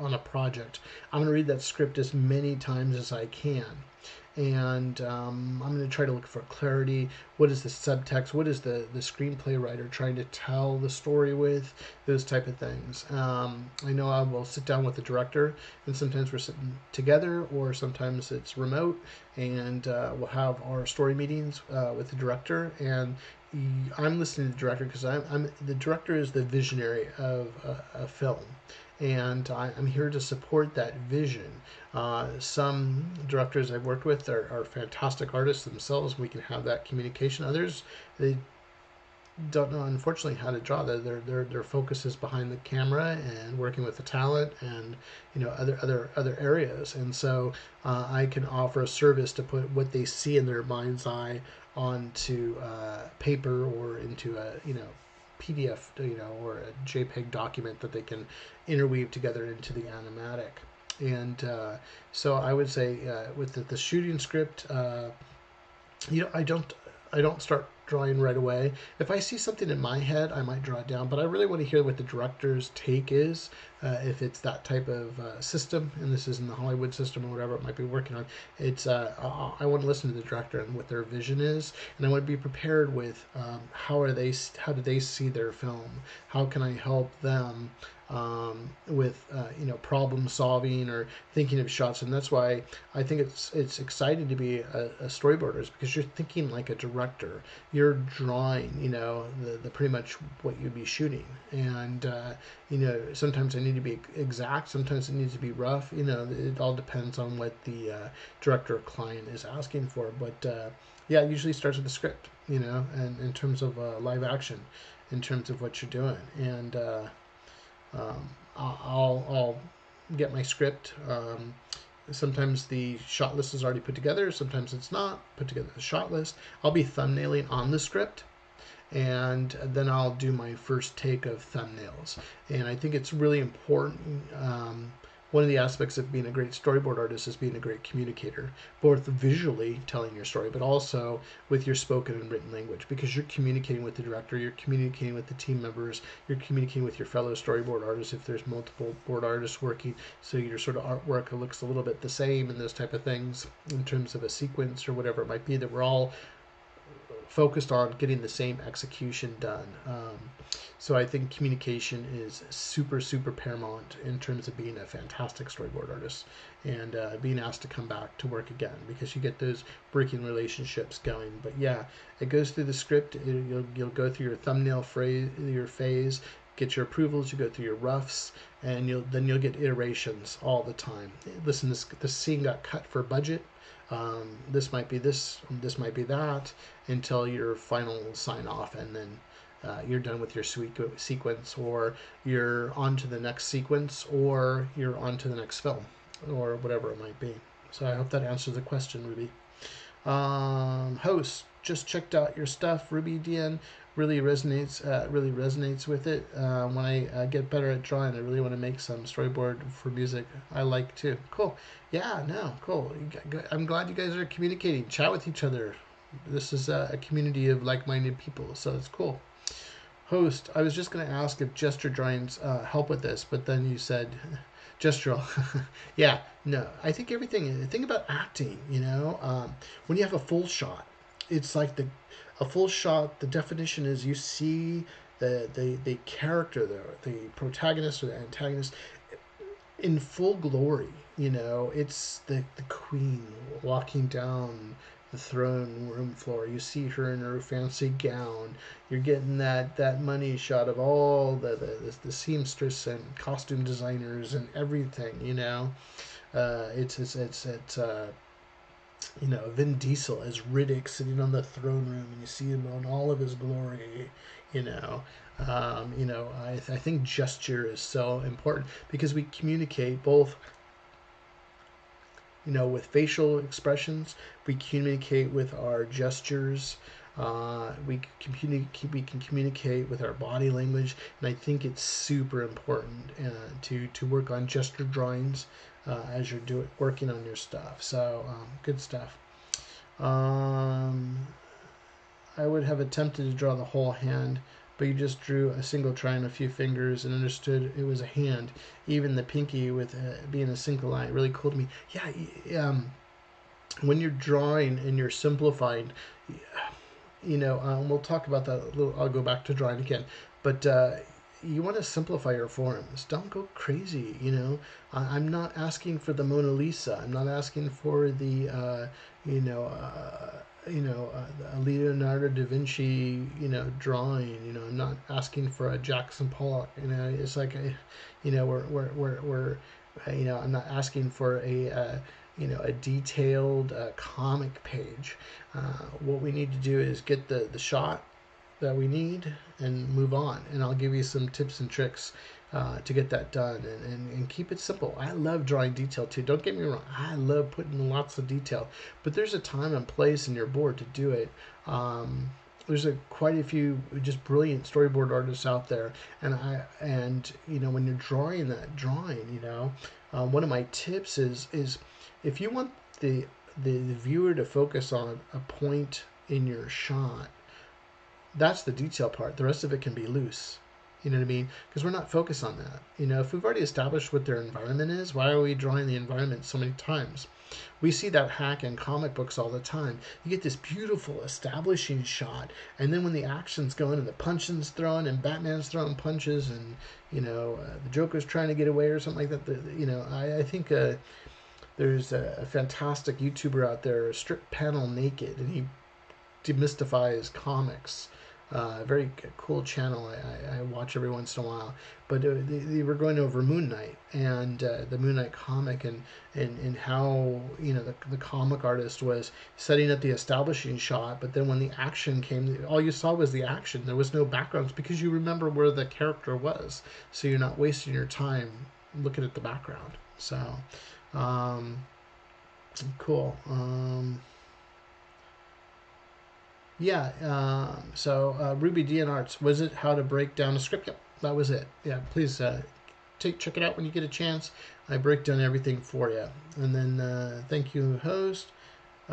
on a project, I'm going to read that script as many times as I can, and I'm going to try to look for clarity. What is the subtext? What is the screenplay writer trying to tell the story with? Those type of things. I know I will sit down with the director, and sometimes we're sitting together, or sometimes it's remote, and we'll have our story meetings with the director, and I'm listening to the director, because the director is the visionary of a film, and I'm here to support that vision. Some directors I've worked with are fantastic artists themselves. We can have that communication. Others, they don't know, unfortunately, how to draw. Their focus is behind the camera and working with the talent, and other areas. And so I can offer a service to put what they see in their mind's eye onto paper, or into a PDF, or a JPEG document that they can interweave together into the animatic. And so I would say with the shooting script, I don't start drawing right away. If I see something in my head, I might draw it down, but I really want to hear what the director's take is, if it's that type of system, and this is in the Hollywood system or whatever it might be working on. It's I want to listen to the director and what their vision is, and I want to be prepared with how do they see their film? How can I help them with problem solving or thinking of shots? And that's why I think it's exciting to be a storyboarder, is because you're thinking like a director. You're drawing, the pretty much what you'd be shooting, and sometimes it needs to be exact, sometimes it needs to be rough. It all depends on what the director or client is asking for. But yeah, it usually starts with the script, and in terms of live action, in terms of what you're doing. And I'll get my script. Sometimes the shot list is already put together. Sometimes it's not put together, the shot list. I'll be thumbnailing on the script, and then I'll do my first take of thumbnails. And I think it's really important. One of the aspects of being a great storyboard artist is being a great communicator, both visually telling your story, but also with your spoken and written language, because you're communicating with the director, you're communicating with the team members, you're communicating with your fellow storyboard artists if there's multiple board artists working, so your sort of artwork looks a little bit the same, and those type of things in terms of a sequence or whatever it might be, that we're all focused on getting the same execution done. So I think communication is super paramount in terms of being a fantastic storyboard artist, and being asked to come back to work again, because you get those breaking relationships going. But yeah, it goes through the script. You'll go through your thumbnail phrase, your phase, get your approvals, you go through your roughs, and then you'll get iterations all the time. Listen, this scene got cut for budget. This might be this might be that, until your final sign off, and then you're done with your sequence, or you're on to the next sequence, or you're on to the next film, or whatever it might be. So I hope that answers the question, Ruby. Host, just checked out your stuff, Ruby DN. Really resonates with it. When I get better at drawing, I really want to make some storyboard for music I like too. Cool. Yeah, no, cool. I'm glad you guys are communicating. Chat with each other. This is a community of like-minded people, so it's cool. Host, I was just going to ask if gesture drawings help with this, but then you said gestural. Yeah, no, I think everything, think about acting, you know, when you have a full shot, it's like a full shot, the definition is you see the character, the protagonist or the antagonist in full glory, you know, it's the queen walking down the throne room floor, you see her in her fancy gown, you're getting that money shot of all the seamstress and costume designers and everything, you know, you know, Vin Diesel as Riddick sitting on the throne room, and you see him in all of his glory, you know. I think gesture is so important because we communicate both, you know, with facial expressions, we communicate with our gestures, we can communicate with our body language, and I think it's super important to work on gesture drawings as you're working on your stuff. So good stuff. I would have attempted to draw the whole hand, but you just drew a single try and a few fingers and understood it was a hand. Even the pinky with being a single line, really cool to me. Yeah, when you're drawing and you're simplifying, you know, we'll talk about that a little. I'll go back to drawing again, but you want to simplify your forms. Don't go crazy, you know. I'm not asking for the Mona Lisa. I'm not asking for the, Leonardo da Vinci, you know, drawing. You know, I'm not asking for a Jackson Pollock. You know, it's like, I'm not asking for a detailed comic page. What we need to do is get the shot that we need and move on, and I'll give you some tips and tricks to get that done, and keep it simple. I love drawing detail too, don't get me wrong. I love putting lots of detail, but there's a time and place and you're bored to do it. There's quite a few just brilliant storyboard artists out there, and you know, when you're drawing that drawing, you know, one of my tips is if you want the viewer to focus on a point in your shot, that's the detail part. The rest of it can be loose, you know what I mean, because we're not focused on that. You know, if we've already established what their environment is, why are we drawing the environment so many times? We see that hack in comic books all the time. You get this beautiful establishing shot, and then when the action's going and the punching's thrown and Batman's throwing punches and, you know, the Joker's trying to get away or something like that, you know, I think there's a fantastic YouTuber out there, Strip Panel Naked, and he demystifies comics. Very cool channel. I watch every once in a while. But they were going over Moon Knight and the Moon Knight comic, and how, you know, the comic artist was setting up the establishing shot, but then when the action came, all you saw was the action. There was no backgrounds because you remember where the character was, so you're not wasting your time looking at the background. So, cool. Ruby DN Arts, was it how to break down a script? Yep, that was it. Yeah, please check it out when you get a chance. I break down everything for you. And then thank you, host.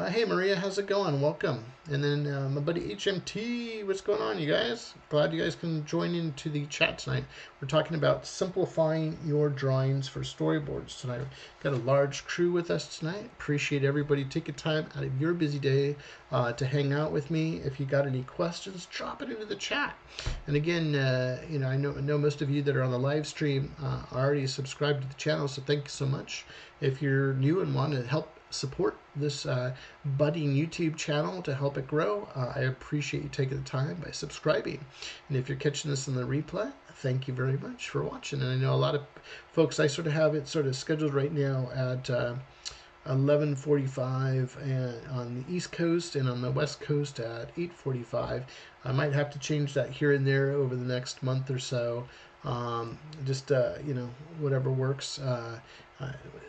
Hey, Maria, how's it going? Welcome. And then my buddy HMT, what's going on, you guys? Glad you guys can join into the chat tonight. We're talking about simplifying your drawings for storyboards tonight. Got a large crew with us tonight. Appreciate everybody taking time out of your busy day to hang out with me. If you got any questions, drop it into the chat. And again, you know, I know most of you that are on the live stream are already subscribed to the channel, so thank you so much. If you're new and want to help support this budding YouTube channel to help it grow, I appreciate you taking the time by subscribing. And if you're catching this in the replay, thank you very much for watching. And I know a lot of folks, I sort of have it sort of scheduled right now at 11:45 and on the East Coast, and on the West Coast at 8:45. I might have to change that here and there over the next month or so. Just you know, whatever works.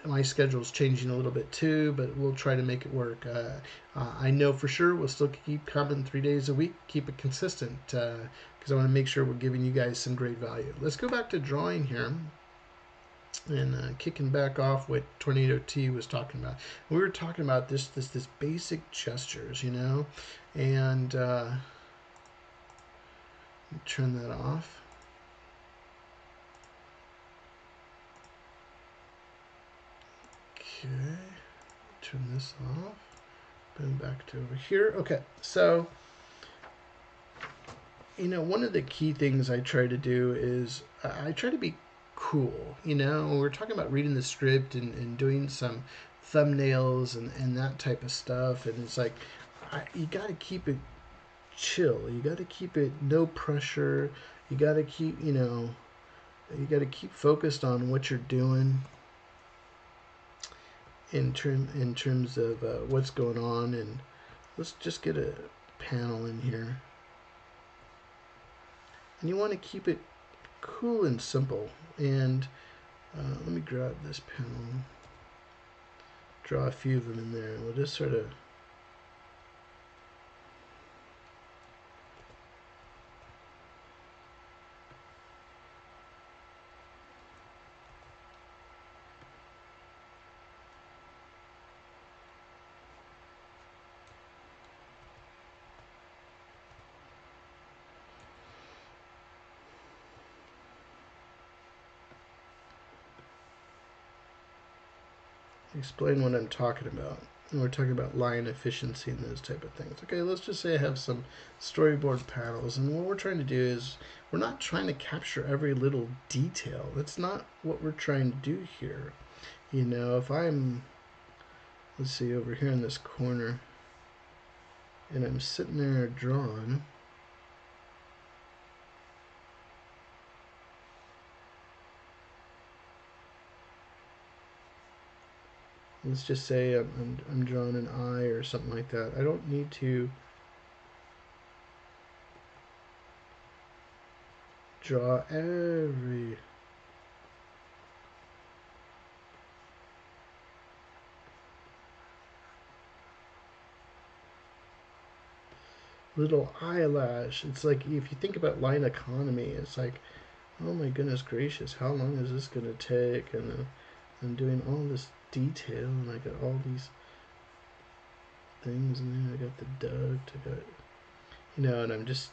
My schedule's changing a little bit too, but we'll try to make it work. I know for sure we'll still keep coming 3 days a week, keep it consistent, because I want to make sure we're giving you guys some great value. Let's go back to drawing here and kicking back off what Tornado T was talking about. We were talking about this basic gestures, you know, and turn that off. Okay, turn this off, boom, back to over here. Okay, so, you know, one of the key things I try to do is I try to be cool, you know. When we're talking about reading the script and doing some thumbnails and that type of stuff, and it's like, you got to keep it chill, you got to keep it no pressure, you got to keep, you know, you got to keep focused on what you're doing in terms of what's going on. And let's just get a panel in here, and you want to keep it cool and simple. And let me grab this panel, draw a few of them in there, and we'll just sort of explain what I'm talking about. And we're talking about line efficiency and those type of things. Okay, let's just say I have some storyboard panels, and what we're trying to do is we're not trying to capture every little detail. That's not what we're trying to do here. You know, if I'm, let's see, over here in this corner, and I'm sitting there drawing, let's just say I'm drawing an eye or something like that. I don't need to draw every little eyelash. It's like, if you think about line economy, it's like, oh my goodness gracious, how long is this going to take? And I'm doing all this detail, and I got all these things in there. I got the duct, I got, you know, and I'm just,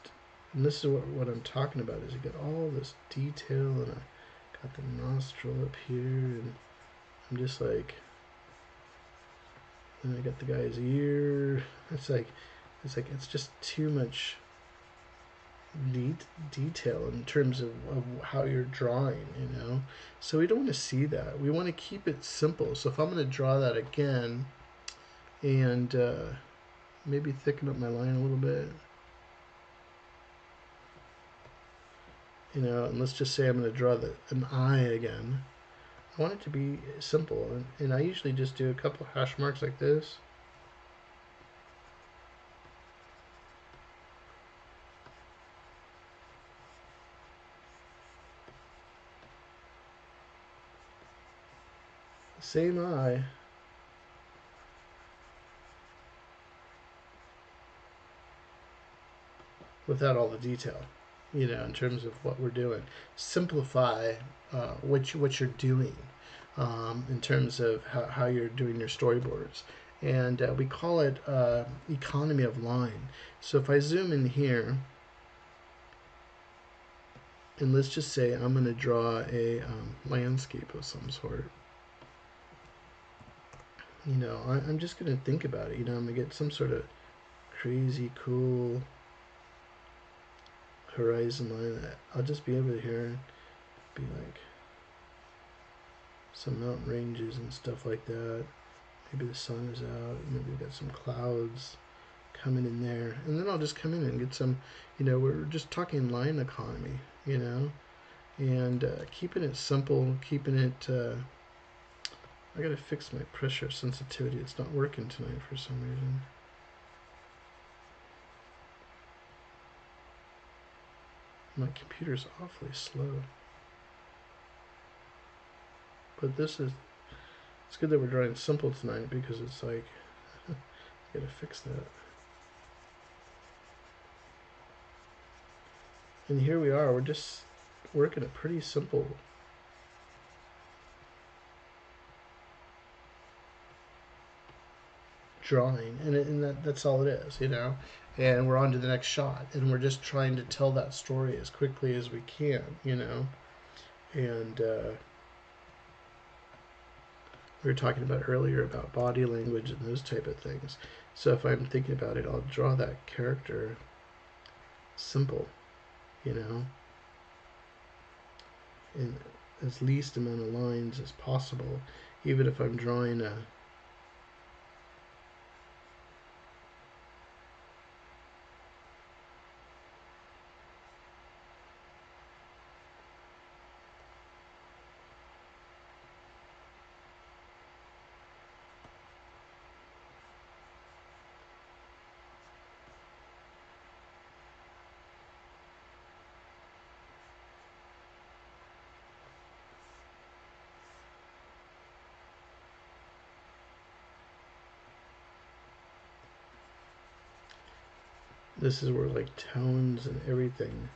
and this is what I'm talking about, is you got all this detail, and I got the nostril up here, and I'm just like, and I got the guy's ear. It's like it's just too much detail in terms of how you're drawing, you know. So we don't want to see that. We want to keep it simple. So if I'm going to draw that again, and maybe thicken up my line a little bit, you know, and let's just say I'm going to draw an eye again. I want it to be simple, and I usually just do a couple hash marks like this. Same eye. Without all the detail, you know, in terms of what we're doing. Simplify what you're doing in terms of how you're doing your storyboards. And we call it economy of line. So if I zoom in here, and let's just say I'm going to draw a landscape of some sort. You know, I'm just going to think about it. You know, I'm going to get some sort of crazy, cool horizon line. I'll just be over here and be like some mountain ranges and stuff like that. Maybe the sun is out. Maybe we've got some clouds coming in there. And then I'll just come in and get some, you know, we're just talking line economy, you know. And keeping it simple, keeping it... I gotta fix my pressure sensitivity. It's not working tonight for some reason. My computer's awfully slow. But this is It's good that we're drawing simple tonight because it's like, gotta fix that. And here we are, we're just working it pretty simple. Drawing, and that's all it is, you know, and we're on to the next shot, and we're just trying to tell that story as quickly as we can, you know. And we were talking about earlier about body language and those type of things. So if I'm thinking about it, I'll draw that character simple, you know, in as least amount of lines as possible, even if I'm drawing a this is where like tones and everything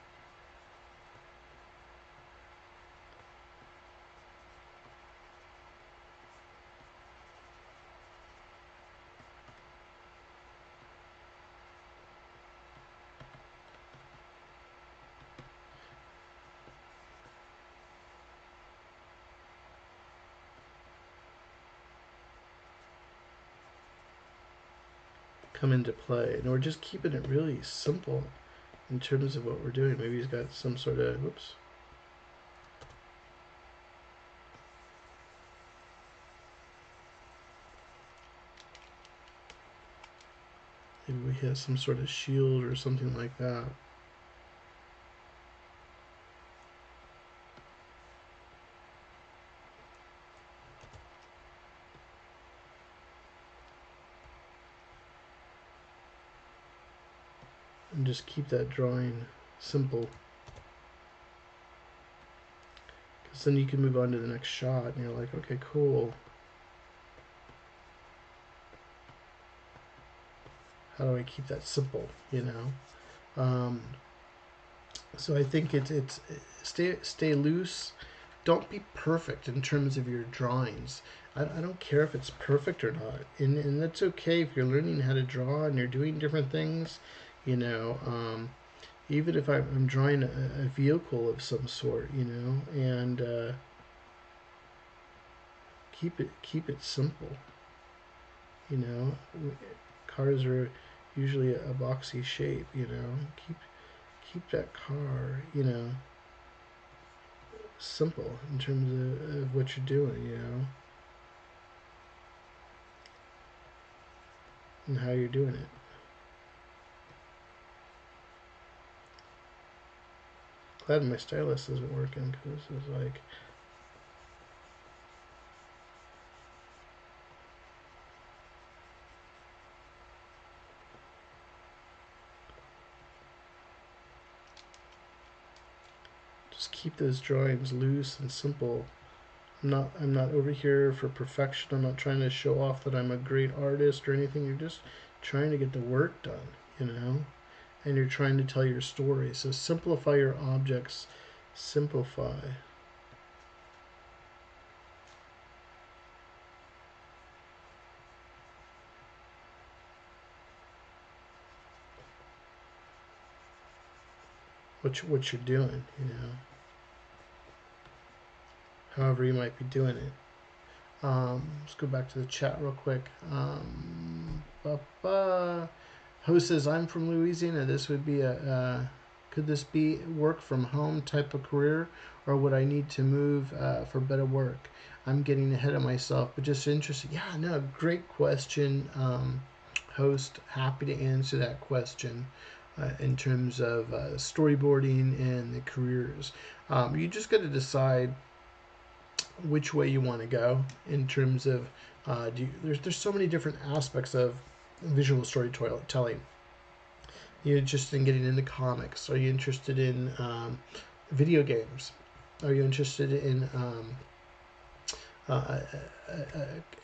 come into play, and we're just keeping it really simple in terms of what we're doing. Maybe he's got some sort of, whoops. Maybe he has some sort of shield or something like that. Just keep that drawing simple, because then you can move on to the next shot and you're like, okay, cool, how do I keep that simple, you know? So I think it's stay loose. Don't be perfect in terms of your drawings. I don't care if it's perfect or not, and that's okay if you're learning how to draw and you're doing different things. You know, even if I'm drawing a vehicle of some sort, you know, and keep it simple. You know, cars are usually a boxy shape. You know, keep that car, you know, simple in terms of what you're doing, you know, and how you're doing it. Glad my stylus isn't working, because this is like, just keep those drawings loose and simple. I'm not over here for perfection. I'm not trying to show off that I'm a great artist or anything. You're just trying to get the work done, you know? And you're trying to tell your story. So simplify your objects. Simplify. What you're doing, you know. However you might be doing it. Let's go back to the chat real quick. Ho says, I'm from Louisiana. This would be a, could this be work from home type of career, or would I need to move for better work? I'm getting ahead of myself, but just interested. Yeah, no, great question, host. Happy to answer that question in terms of storyboarding and the careers. You just got to decide which way you want to go in terms of, there's so many different aspects of visual storytelling. You're interested in getting into comics? Are you interested in video games? Are you interested in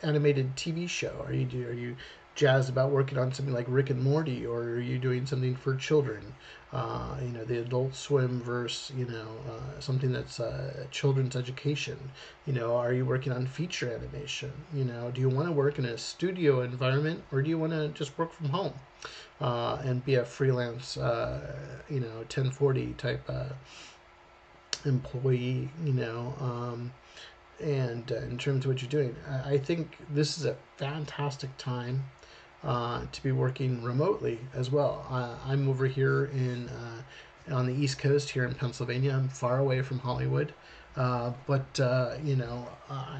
animated TV show? Are you jazzed about working on something like Rick and Morty, or are you doing something for children? You know, the Adult Swim verse, you know, something that's children's education. You know, are you working on feature animation? You know, do you want to work in a studio environment, or do you want to just work from home and be a freelance, you know, 1040 type employee, you know? And in terms of what you're doing, I think this is a fantastic time to be working remotely as well. I'm over here in on the East Coast here in Pennsylvania. I'm far away from Hollywood, but you know, I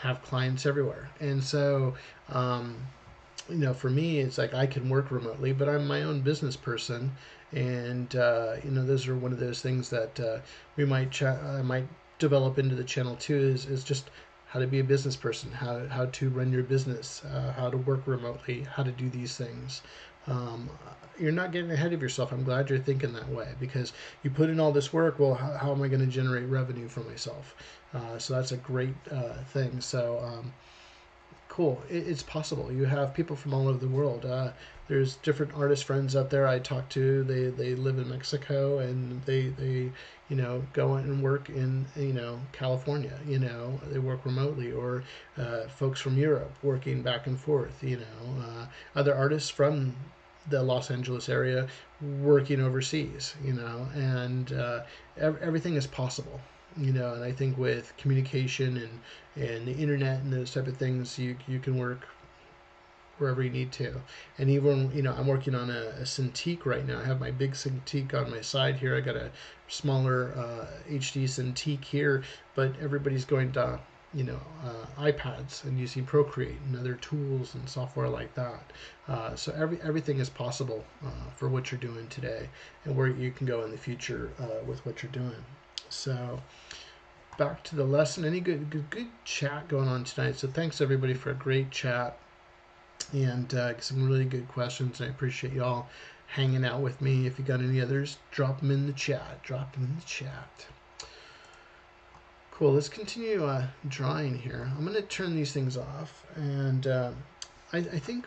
have clients everywhere, and so you know, for me, it's like I can work remotely, but I'm my own business person, and you know, those are one of those things that we might develop into the channel too, is just how to be a business person, how to run your business, how to work remotely, how to do these things. You're not getting ahead of yourself. I'm glad you're thinking that way, because you put in all this work. Well, how am I going to generate revenue for myself? So that's a great thing. So cool. It's possible. You have people from all over the world. There's different artist friends out there I talk to. They live in Mexico, and they you know, go and work in, you know, California. You know, they work remotely, or folks from Europe working back and forth. You know, other artists from the Los Angeles area working overseas. You know, and everything is possible. You know, and I think with communication and the internet and those type of things, you can work wherever you need to. And even, you know, I'm working on a Cintiq right now. I have my big Cintiq on my side here. I got a smaller HD Cintiq here, but everybody's going to, you know, iPads and using Procreate and other tools and software like that. So everything is possible for what you're doing today and where you can go in the future with what you're doing. So back to the lesson. Any good chat going on tonight. So thanks everybody for a great chat and some really good questions. I appreciate y'all hanging out with me. If you got any others, drop them in the chat. Cool. Let's continue drawing here. I'm going to turn these things off, and I think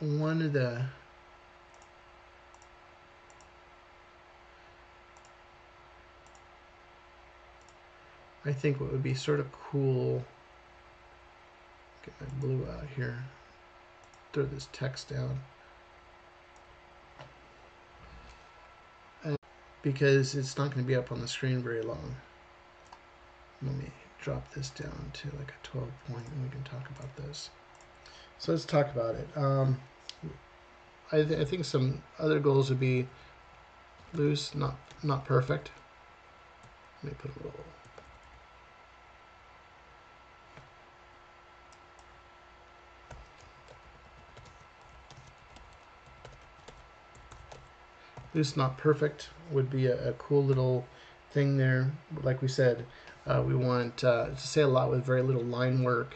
one of the what would be sort of cool. Get my blue out here. Throw this text down, and because it's not going to be up on the screen very long. Let me drop this down to like a 12-point, and we can talk about this. So let's talk about it. I think some other goals would be loose, not perfect. Let me put a little. Loose, not perfect would be a cool little thing there. Like we said, we want to say a lot with very little line work,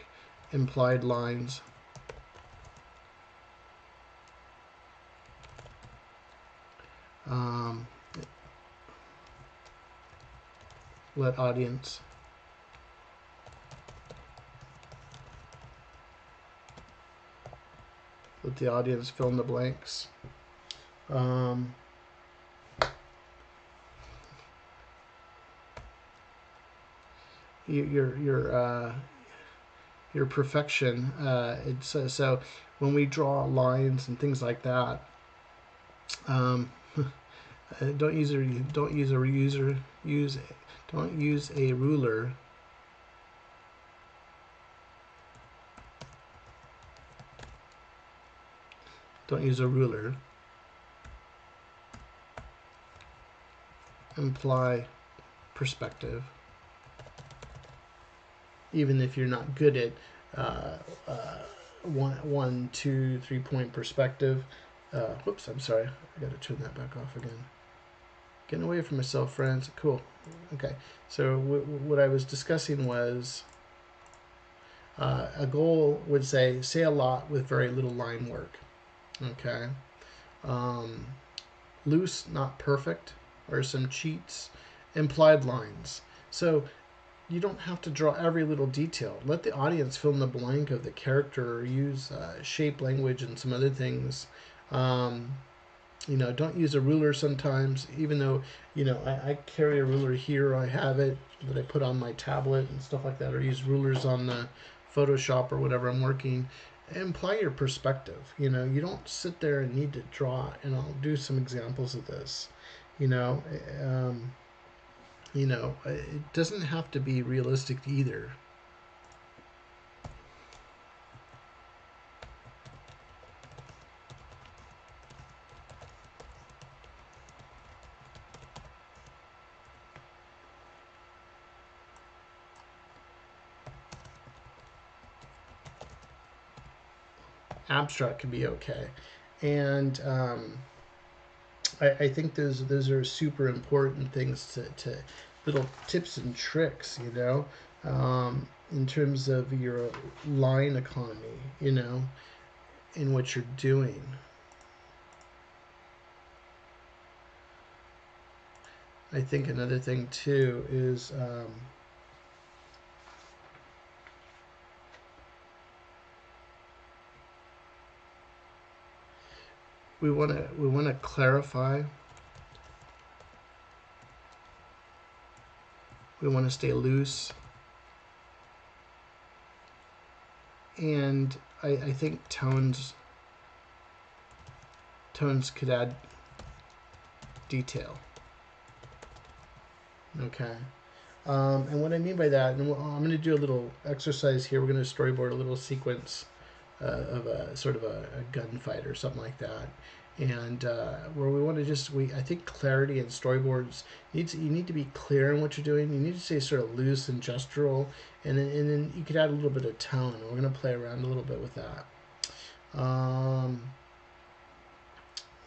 implied lines. Let audience fill in the blanks. Your perfection. It's so when we draw lines and things like that, don't use a ruler imply perspective. Even if you're not good at 1, 2, 3 point perspective. Whoops, I'm sorry. I got to turn that back off again. Getting away from myself, friends. Cool. Okay. So what I was discussing was a goal would say a lot with very little line work. Okay. Loose, not perfect, or some cheats, implied lines. So you don't have to draw every little detail. Let the audience fill in the blank of the character, or use shape language and some other things. You know, don't use a ruler sometimes, even though, you know, I carry a ruler here, I have it that I put on my tablet and stuff like that, or use rulers on the Photoshop or whatever I'm working. Imply your perspective. You know, you don't sit there and need to draw, and I'll do some examples of this. You know, it doesn't have to be realistic either. Abstract can be okay, and I think those are super important things to little tips and tricks, you know, in terms of your line economy, you know, in what you're doing. I think another thing too is we want to clarify. We want to stay loose. And I think tones could add detail. Okay. And what I mean by that, and I'm going to do a little exercise here. We're going to storyboard a little sequence of a sort of a gunfight or something like that. And where we want to just, I think clarity in storyboards, you need to be clear in what you're doing. You need to stay sort of loose and gestural, and then you could add a little bit of tone. We're going to play around a little bit with that.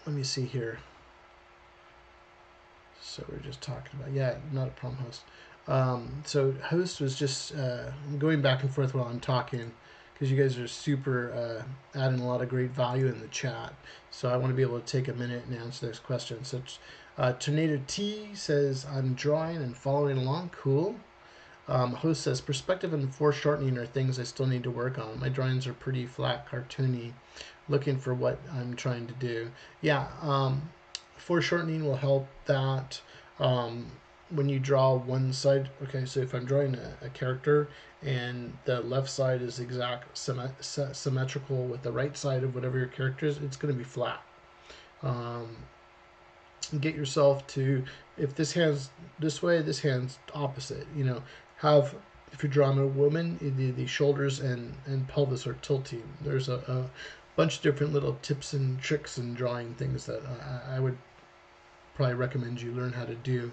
Let me see here. So we're just talking about, yeah, not a problem, host. So host was just, I'm going back and forth while I'm talking, because you guys are super adding a lot of great value in the chat. So I want to be able to take a minute and answer this question. So Tornado T says, I'm drawing and following along. Cool. Host says, perspective and foreshortening are things I still need to work on. My drawings are pretty flat, cartoony, looking for what I'm trying to do. Yeah, foreshortening will help that. When you draw one side, okay, so if I'm drawing a character and the left side is exact symmetrical with the right side of whatever your character is, it's going to be flat. Get yourself to, if this hand's this way, this hand's opposite, you know, have, if you're drawing a woman, the shoulders and pelvis are tilting. There's a bunch of different little tips and tricks and drawing things that I would probably recommend you learn how to do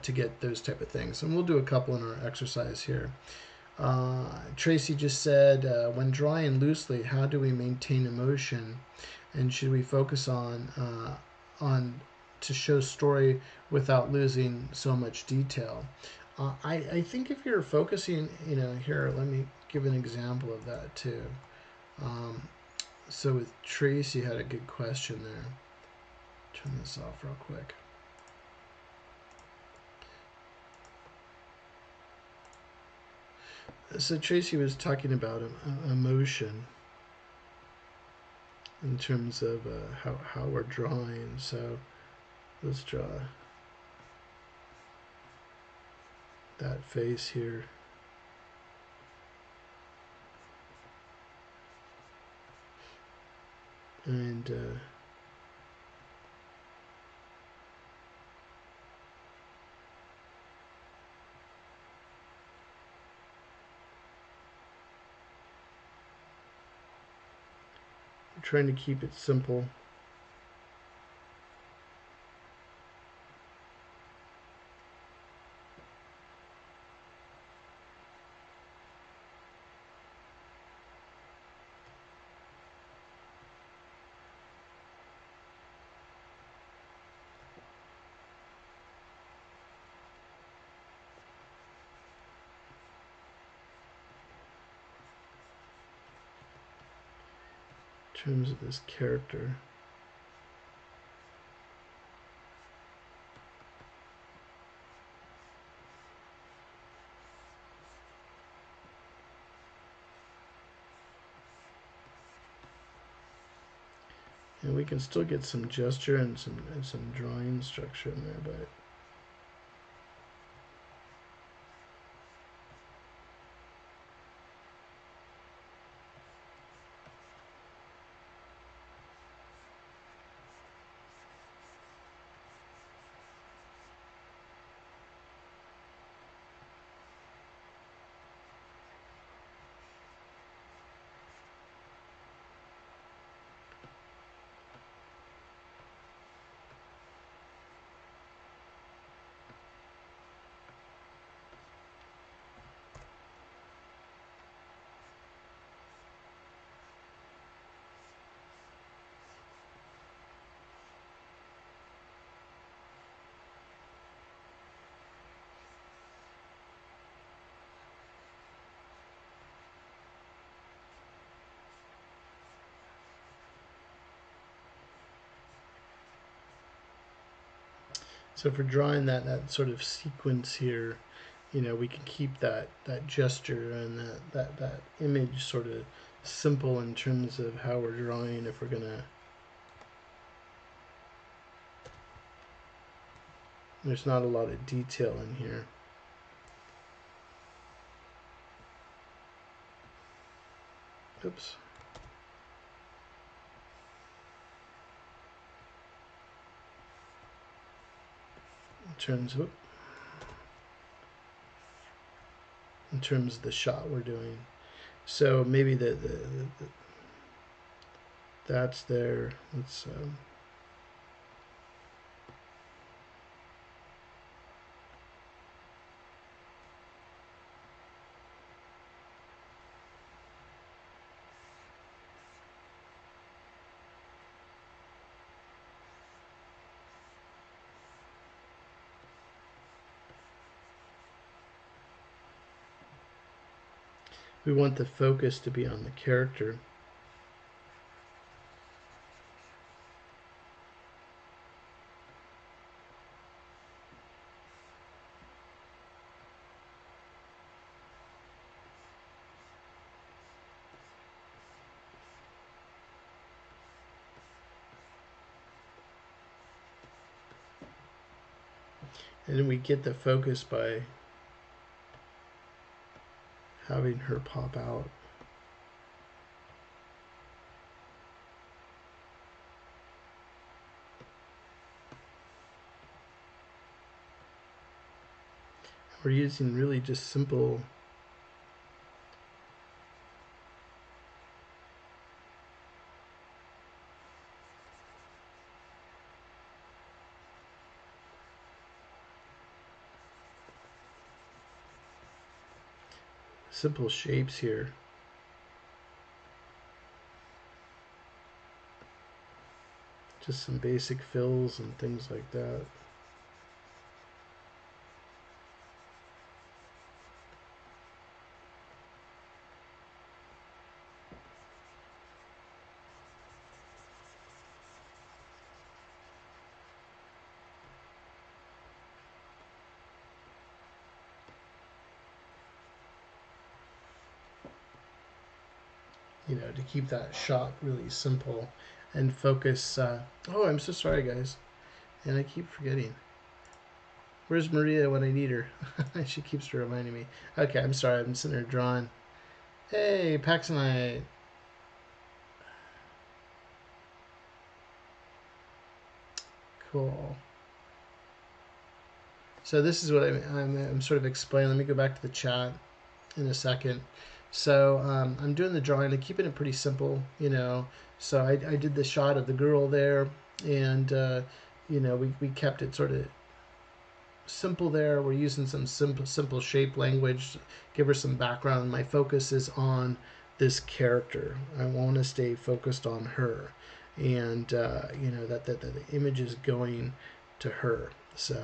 to get those type of things. And we'll do a couple in our exercise here. Tracy just said, when drawing loosely, how do we maintain emotion, and should we focus on to show story without losing so much detail? I think if you're focusing, you know, here, let me give an example of that too. So with Tracy had a good question there. Turn this off real quick. So Tracy was talking about emotion in terms of how we're drawing. So let's draw that face here. And trying to keep it simple. In terms of this character, And we can still get some gesture and some drawing structure in there, but so for drawing that sort of sequence here, you know, we can keep that gesture and that image sort of simple in terms of how we're drawing if we're gonna. There's not a lot of detail in here. Oops. In terms of the shot we're doing, so maybe that's there. Let's we want the focus to be on the character. And then we get the focus by having her pop out. We're using really just simple shapes here. Just some basic fills and things like that. To keep that shot really simple and focus. Oh, I'm so sorry, guys. And I keep forgetting. Where's Maria when I need her? She keeps reminding me. Okay, I'm sorry. I'm sitting there drawing. Hey, Paxonite. Cool. So this is what I'm sort of explaining. Let me go back to the chat in a second. So I'm doing the drawing and keeping it pretty simple, you know. So I did the shot of the girl there, and you know, we kept it sort of simple there. We're using some simple shape language, give her some background. My focus is on this character. I want to stay focused on her, and you know, that the image is going to her. So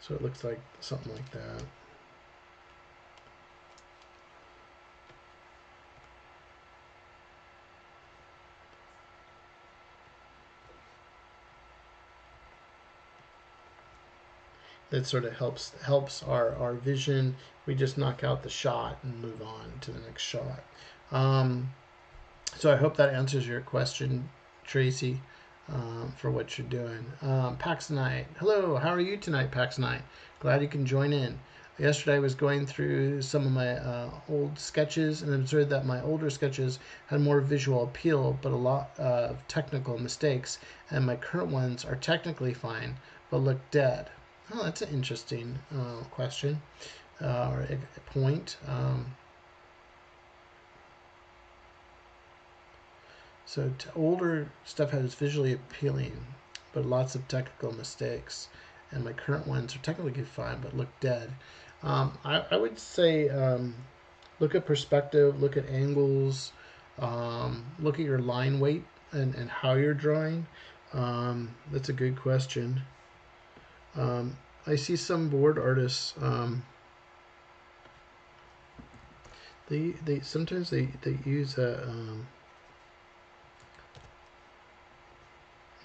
so it looks like something like that. that sort of helps our vision. We just knock out the shot and move on to the next shot. So I hope that answers your question, Tracy, for what you're doing. Paxtonite, hello, how are you tonight, Paxtonite? Glad you can join in. Yesterday I was going through some of my old sketches and observed that my older sketches had more visual appeal, but a lot of technical mistakes, and my current ones are technically fine, but look dead. Oh, that's an interesting question or point. So older stuff has visually appealing, but lots of technical mistakes, and my current ones are technically fine, but look dead. I would say look at perspective, look at angles, look at your line weight and how you're drawing. That's a good question. I see some board artists, sometimes they use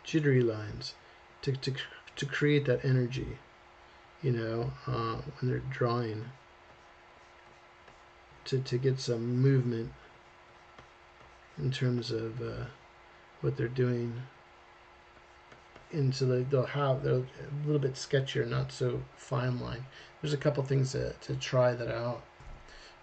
jittery lines to create that energy, you know, when they're drawing, to get some movement in terms of what they're doing. And so they're a little bit sketchier, not so fine line. There's a couple things to try that out,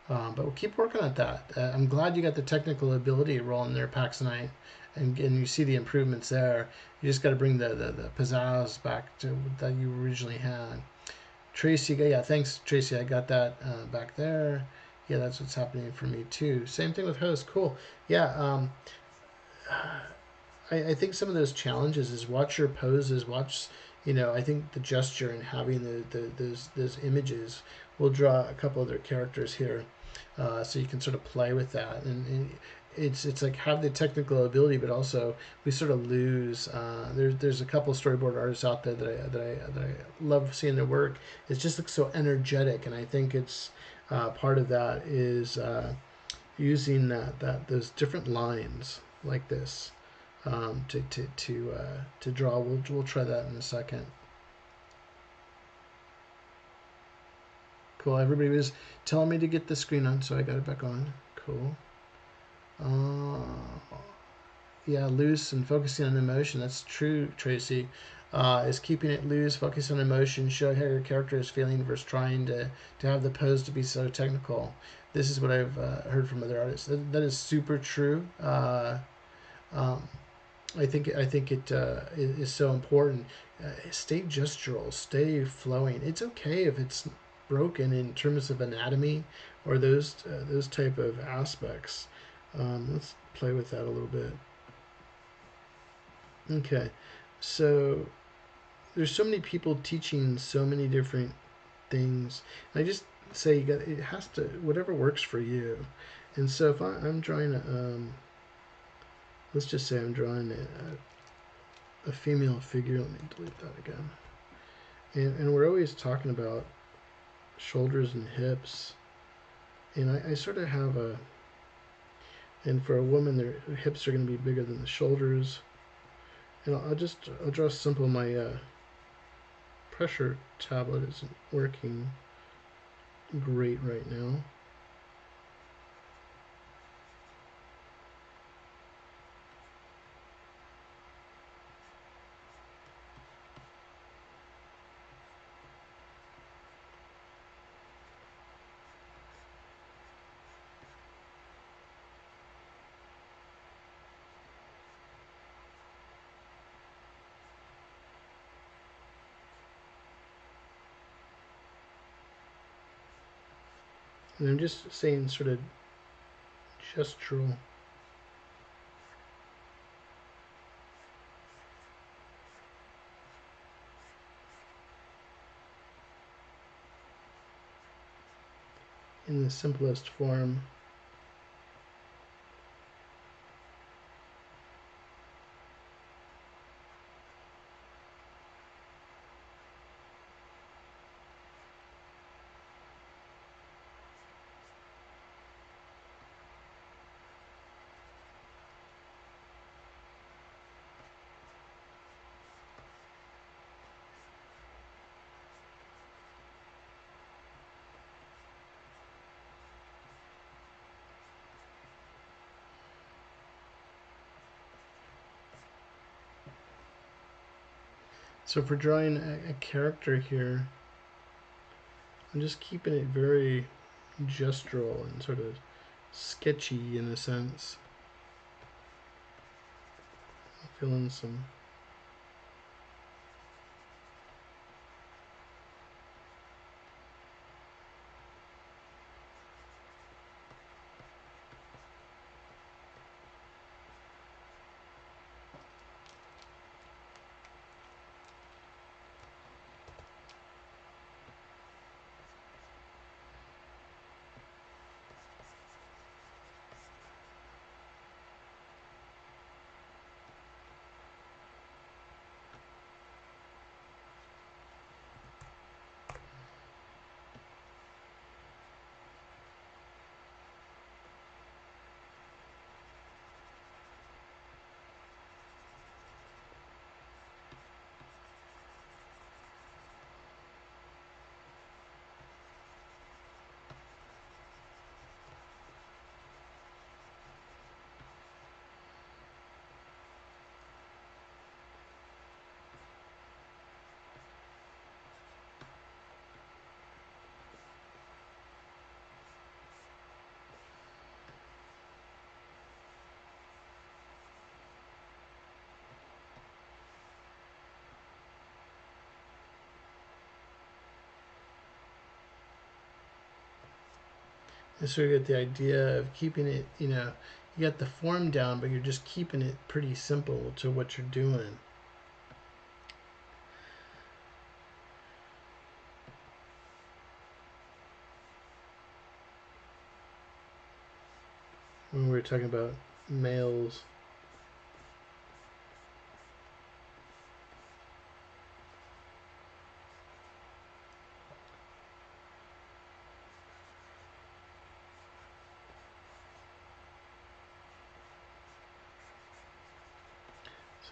but we'll keep working at that. I'm glad you got the technical ability rolling there, Paxtonite, and you see the improvements there. You just got to bring the pizzazz back to that you originally had. Tracy, yeah, thanks, Tracy. I got that back there. Yeah, that's what's happening for me too. Same thing with host. Cool. Yeah. I think some of those challenges is watch your poses, watch, you know, I think the gesture and having those images. We'll draw a couple other characters here, so you can sort of play with that. And it's like have the technical ability, but also we sort of lose. There's a couple storyboard artists out there that I love seeing their work. It just looks so energetic, and I think it's part of that is using those different lines like this. To draw. We'll try that in a second. Cool. Everybody was telling me to get the screen on, so I got it back on. Cool. Yeah, loose and focusing on emotion. That's true, Tracy. Is keeping it loose, focus on emotion, show how your character is feeling versus trying to have the pose to be so technical. This is what I've heard from other artists. That is super true. I think it is so important. Stay gestural, stay flowing. It's okay if it's broken in terms of anatomy or those type of aspects. Let's play with that a little bit. Okay, so there's so many people teaching so many different things. And I just say you got it has to whatever works for you. And so if I'm drawing let's just say I'm drawing a female figure. Let me delete that again. And we're always talking about shoulders and hips. And I sort of have and for a woman, their hips are going to be bigger than the shoulders. And I'll draw simple. My pressure tablet isn't working great right now. And I'm just saying sort of gestural. In the simplest form. So for drawing a character here, I'm just keeping it very gestural and sort of sketchy in a sense. Fill in some so you get the idea of keeping it, you know, you got the form down, but you're just keeping it pretty simple to what you're doing. When we were talking about males,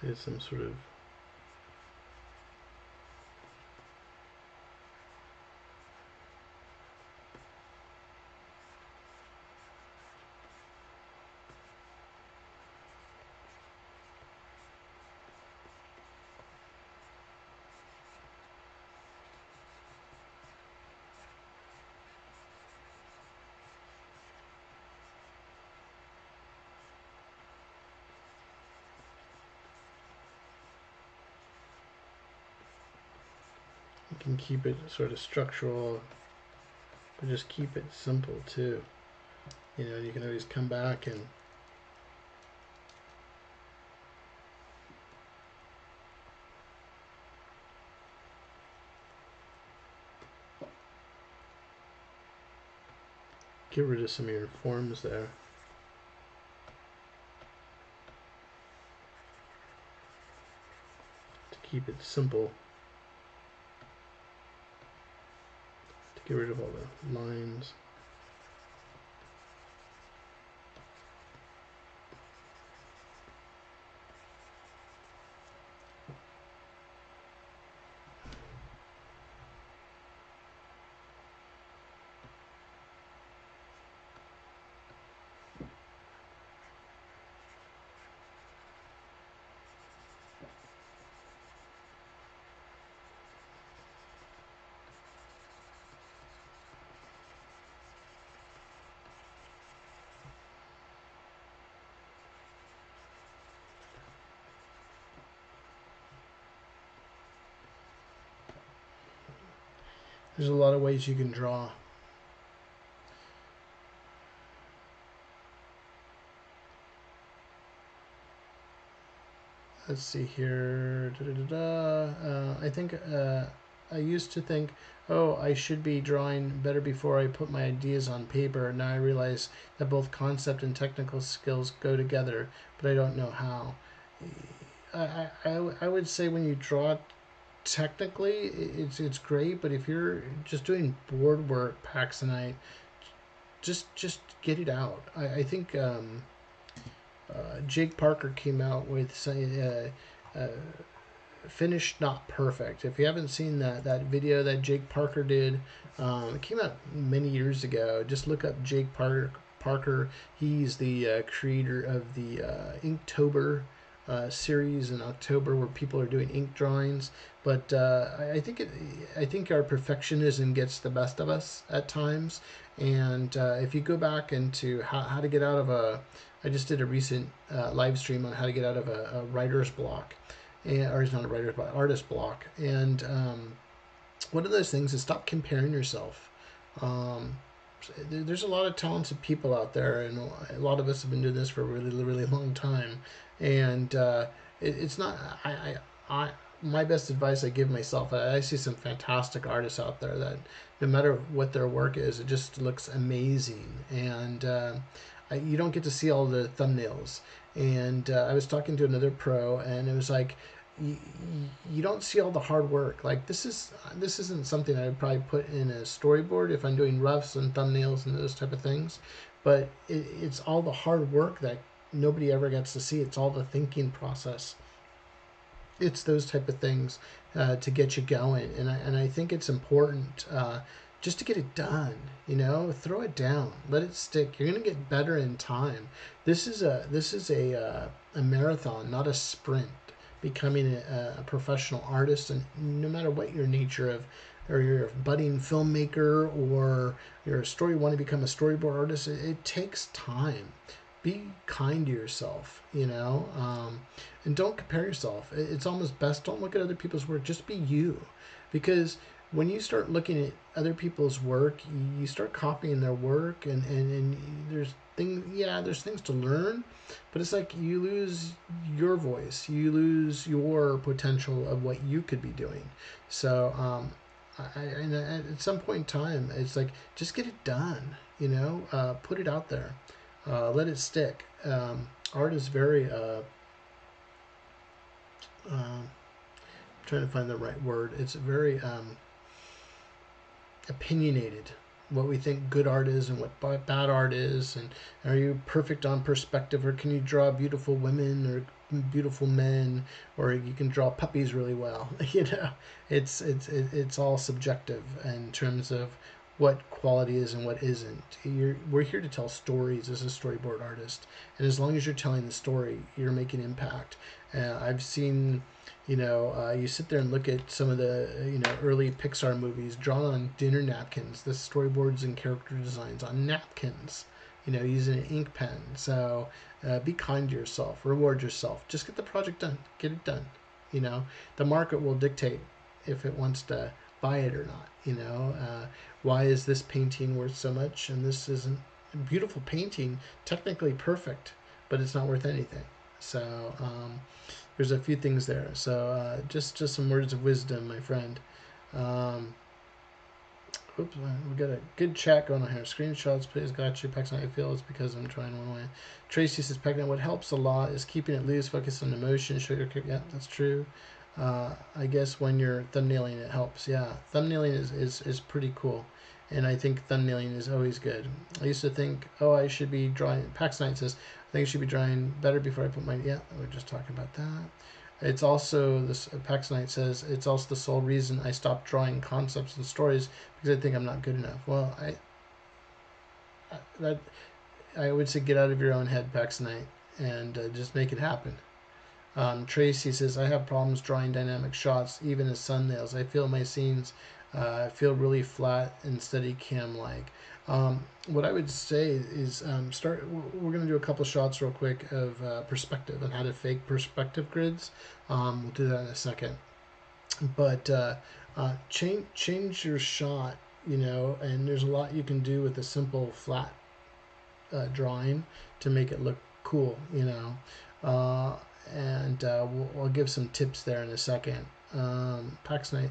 it's some sort of can keep it sort of structural, but just keep it simple too. You know, you can always come back and get rid of some of your forms there. To keep it simple. Get rid of all the lines. There's a lot of ways you can draw. Let's see here. I think I used to think, oh, I should be drawing better before I put my ideas on paper. Now I realize that both concept and technical skills go together, but I don't know how. I would say when you draw technically, it's great, but if you're just doing board work, Paxtonite, just get it out. I think Jake Parker came out with saying, "Finished Not Perfect." If you haven't seen that video that Jake Parker did, it came out many years ago. Just look up Jake Parker. He's the creator of the Inktober series in October where people are doing ink drawings. But I think our perfectionism gets the best of us at times. And if you go back into how to get out of a, I just did a recent live stream on how to get out of a writer's block, or it's not a writer's block, artist block. And one of those things is stop comparing yourself. There's a lot of talented people out there, and a lot of us have been doing this for a really, really long time. And it's not, my best advice I give myself, I see some fantastic artists out there that no matter what their work is, it just looks amazing. And you don't get to see all the thumbnails. And I was talking to another pro, and it was like, you don't see all the hard work. Like this isn't something I would probably put in a storyboard if I'm doing roughs and thumbnails and those type of things, but it's all the hard work that nobody ever gets to see. It's all the thinking process. It's those type of things to get you going, and I think it's important just to get it done. You know, throw it down, let it stick. You're gonna get better in time. This is a marathon, not a sprint. Becoming a professional artist, and no matter what your nature of, or you're a budding filmmaker, or you're a story, want to become a storyboard artist, it takes time. Be kind to yourself, you know, and don't compare yourself. It's almost best, don't look at other people's work, just be you. Because when you start looking at other people's work, you start copying their work, and there's things, yeah, there's things to learn, but it's like you lose your voice, you lose your potential of what you could be doing. So and at some point in time, it's like, just get it done, you know, put it out there, let it stick. Art is very, I'm trying to find the right word, it's very opinionated, what we think good art is and what bad art is, and are you perfect on perspective, or can you draw beautiful women or beautiful men, or you can draw puppies really well. You know, it's all subjective in terms of what quality is and what isn't. We're here to tell stories as a storyboard artist, and as long as you're telling the story, you're making impact. I've seen, you know, you sit there and look at some of the, you know, early Pixar movies drawn on dinner napkins, the storyboards and character designs on napkins, you know, using an ink pen. So be kind to yourself, reward yourself, just get the project done, get it done. You know, the market will dictate if it wants to buy it or not. You know, why is this painting worth so much? And this isn't a beautiful painting, technically perfect, but it's not worth anything. So, there's a few things there. So just some words of wisdom, my friend. Oops, we got a good chat going on here. Screenshots, please. Got you. Paxton, I feel it's because I'm trying one way. Tracy says, Paxton, what helps a lot is keeping it loose, focus on emotion. Sugar, yeah, that's true. I guess when you're thumbnailing, it helps. Yeah, thumbnailing is pretty cool. And I think thumbnailing is always good. I used to think, oh, I should be drawing. Pax Knight says, I think I should be drawing better before I put my. Yeah, we were just talking about that. It's also, this Pax Knight says, it's also the sole reason I stopped drawing concepts and stories, because I think I'm not good enough. Well, I would say get out of your own head, Pax Knight, and just make it happen. Tracy says, I have problems drawing dynamic shots, even as thumbnails. I feel my scenes. I feel really flat and steady cam like. What I would say is start. We're going to do a couple shots real quick of perspective and how to fake perspective grids. We'll do that in a second. But change your shot, you know, and there's a lot you can do with a simple flat drawing to make it look cool, you know. We'll give some tips there in a second. Pax Knight.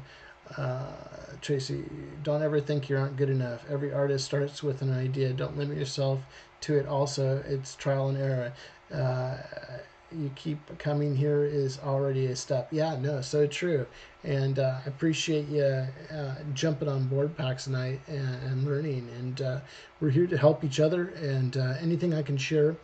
Tracy, don't ever think you aren't good enough. Every artist starts with an idea. Don't limit yourself to it. Also, it's trial and error. You keep coming here is already a step. Yeah, no, so true. And I appreciate you jumping on board, Pax Knight, and learning. And we're here to help each other. And anything I can share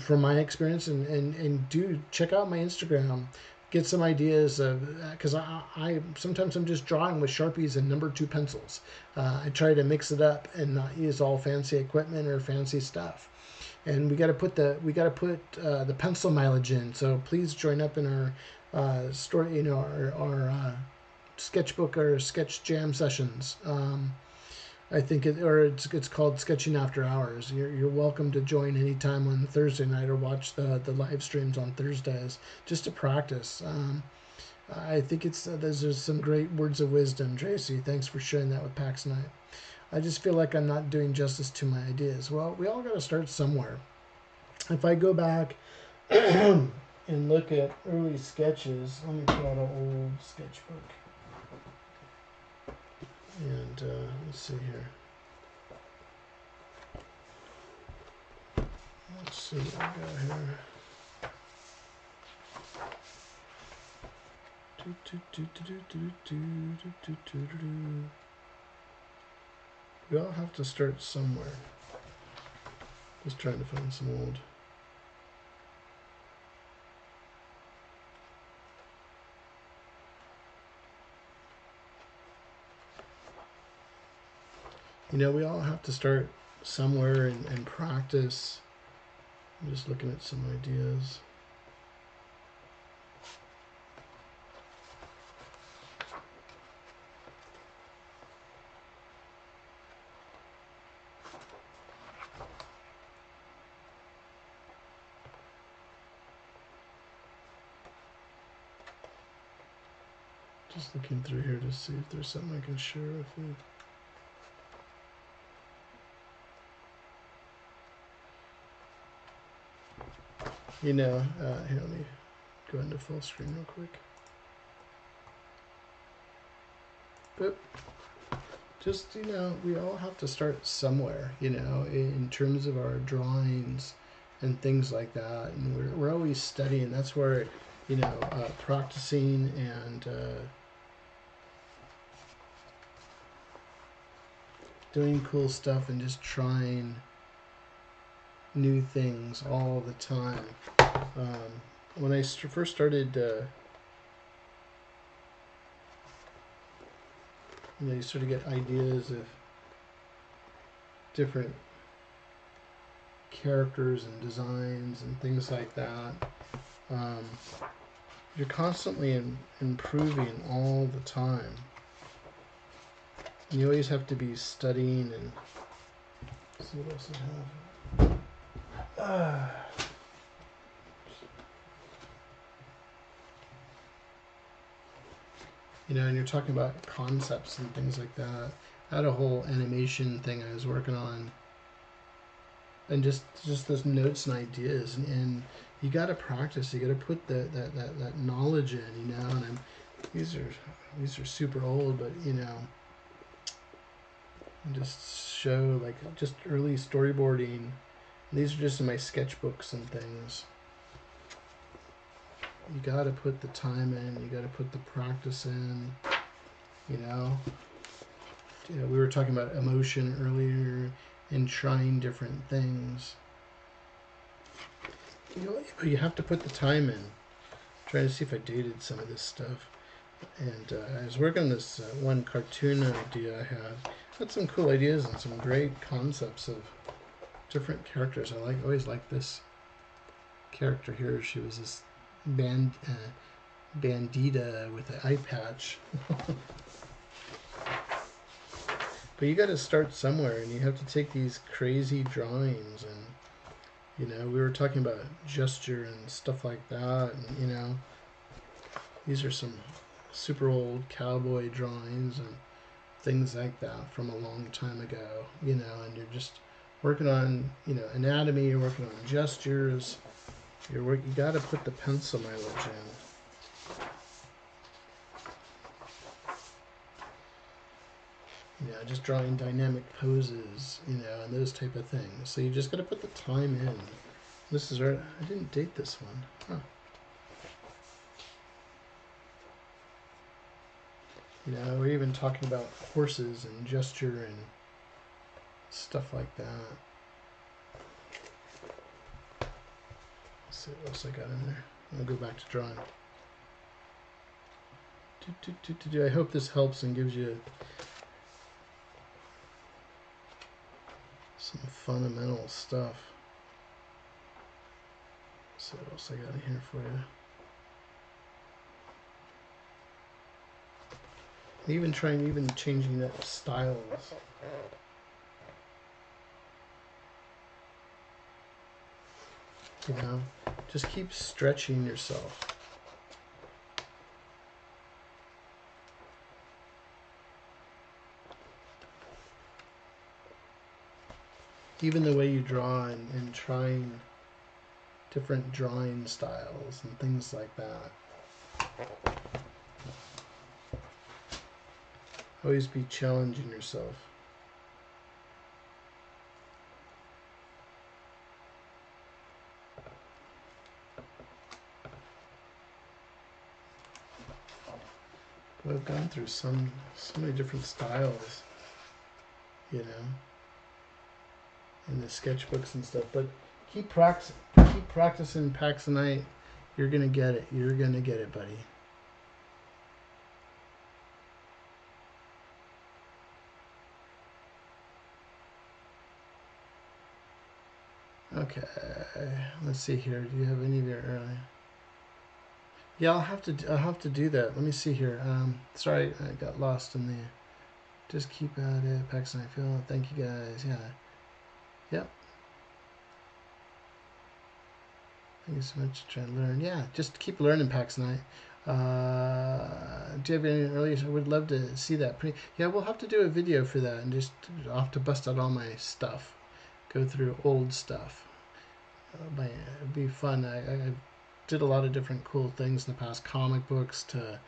from my experience, and do check out my Instagram. Get some ideas of, because I sometimes I'm just drawing with Sharpies and #2 pencils. I try to mix it up and not use all fancy equipment or fancy stuff. and we got to put the pencil mileage in. So please join up in our story, you know, our sketchbook or sketch jam sessions. I think it's called Sketching After Hours. You're welcome to join anytime on Thursday night, or watch the live streams on Thursdays just to practice. I think those are some great words of wisdom, Tracy. Thanks for sharing that with PAX Night. I just feel like I'm not doing justice to my ideas. Well, we all got to start somewhere. If I go back and look at early sketches, let me pull out an old sketchbook. And let's see here. Let's see what I got here. We all have to start somewhere. Just trying to find some old. You know, we all have to start somewhere and practice. I'm just looking at some ideas. Just looking through here to see if there's something I can share with you. You know, here, let me go into full screen real quick. But just, you know, we all have to start somewhere, you know, in terms of our drawings and things like that. And we're always studying. That's where, you know, practicing and doing cool stuff and just trying new things all the time. When I first started, you know, you sort of get ideas of different characters and designs and things like that. You're constantly improving all the time. And you always have to be studying and see what else I have. You know, and you're talking about concepts and things like that. I had a whole animation thing I was working on, and just those notes and ideas, and you got to practice. You got to put that knowledge in, you know. And these are super old, but you know, just show like just early storyboarding. These are just in my sketchbooks and things. You gotta put the time in, you gotta put the practice in, you know. You know, we were talking about emotion earlier and trying different things. You have to put the time in. I'm trying to see if I dated some of this stuff. And I was working on this one cartoon idea I had. I had some cool ideas and some great concepts of different characters. I always like this character here. She was this bandita with an eye patch. But you got to start somewhere, and you have to take these crazy drawings, and you know, we were talking about gesture and stuff like that, and you know, these are some super old cowboy drawings and things like that from a long time ago, you know, and you're just working on, you know, anatomy, you're working on gestures, you got to put the pencil mileage in. You know, just drawing dynamic poses, you know, and those type of things. So you just got to put the time in. This is right, I didn't date this one. Huh. You know, we're even talking about horses and gesture and stuff like that. Let's see what else I got in there. I'm gonna go back to drawing. I hope this helps and gives you some fundamental stuff. see what else I got in here for you. And even trying, even changing that to styles. You know, just keep stretching yourself. Even the way you draw and trying different drawing styles and things like that. Always be challenging yourself. Well, I've gone through so many different styles, you know, in the sketchbooks and stuff, but keep practicing Paxonite. You're gonna get it. You're gonna get it, buddy. Okay, let's see here. Do you have any of your early? Yeah, I'll have to do that. Let me see here. Sorry, I got lost in the. Just keep at it, Paxonite. Thank you guys. Yeah. Yep. Thank you so much for trying to learn. Yeah, just keep learning, Paxonite. Do you have any earlier? I would love to see that. Yeah, we'll have to do a video for that, and just I'll have to bust out all my stuff, go through old stuff. Man, it'd be fun. I did a lot of different cool things in the past, comic books to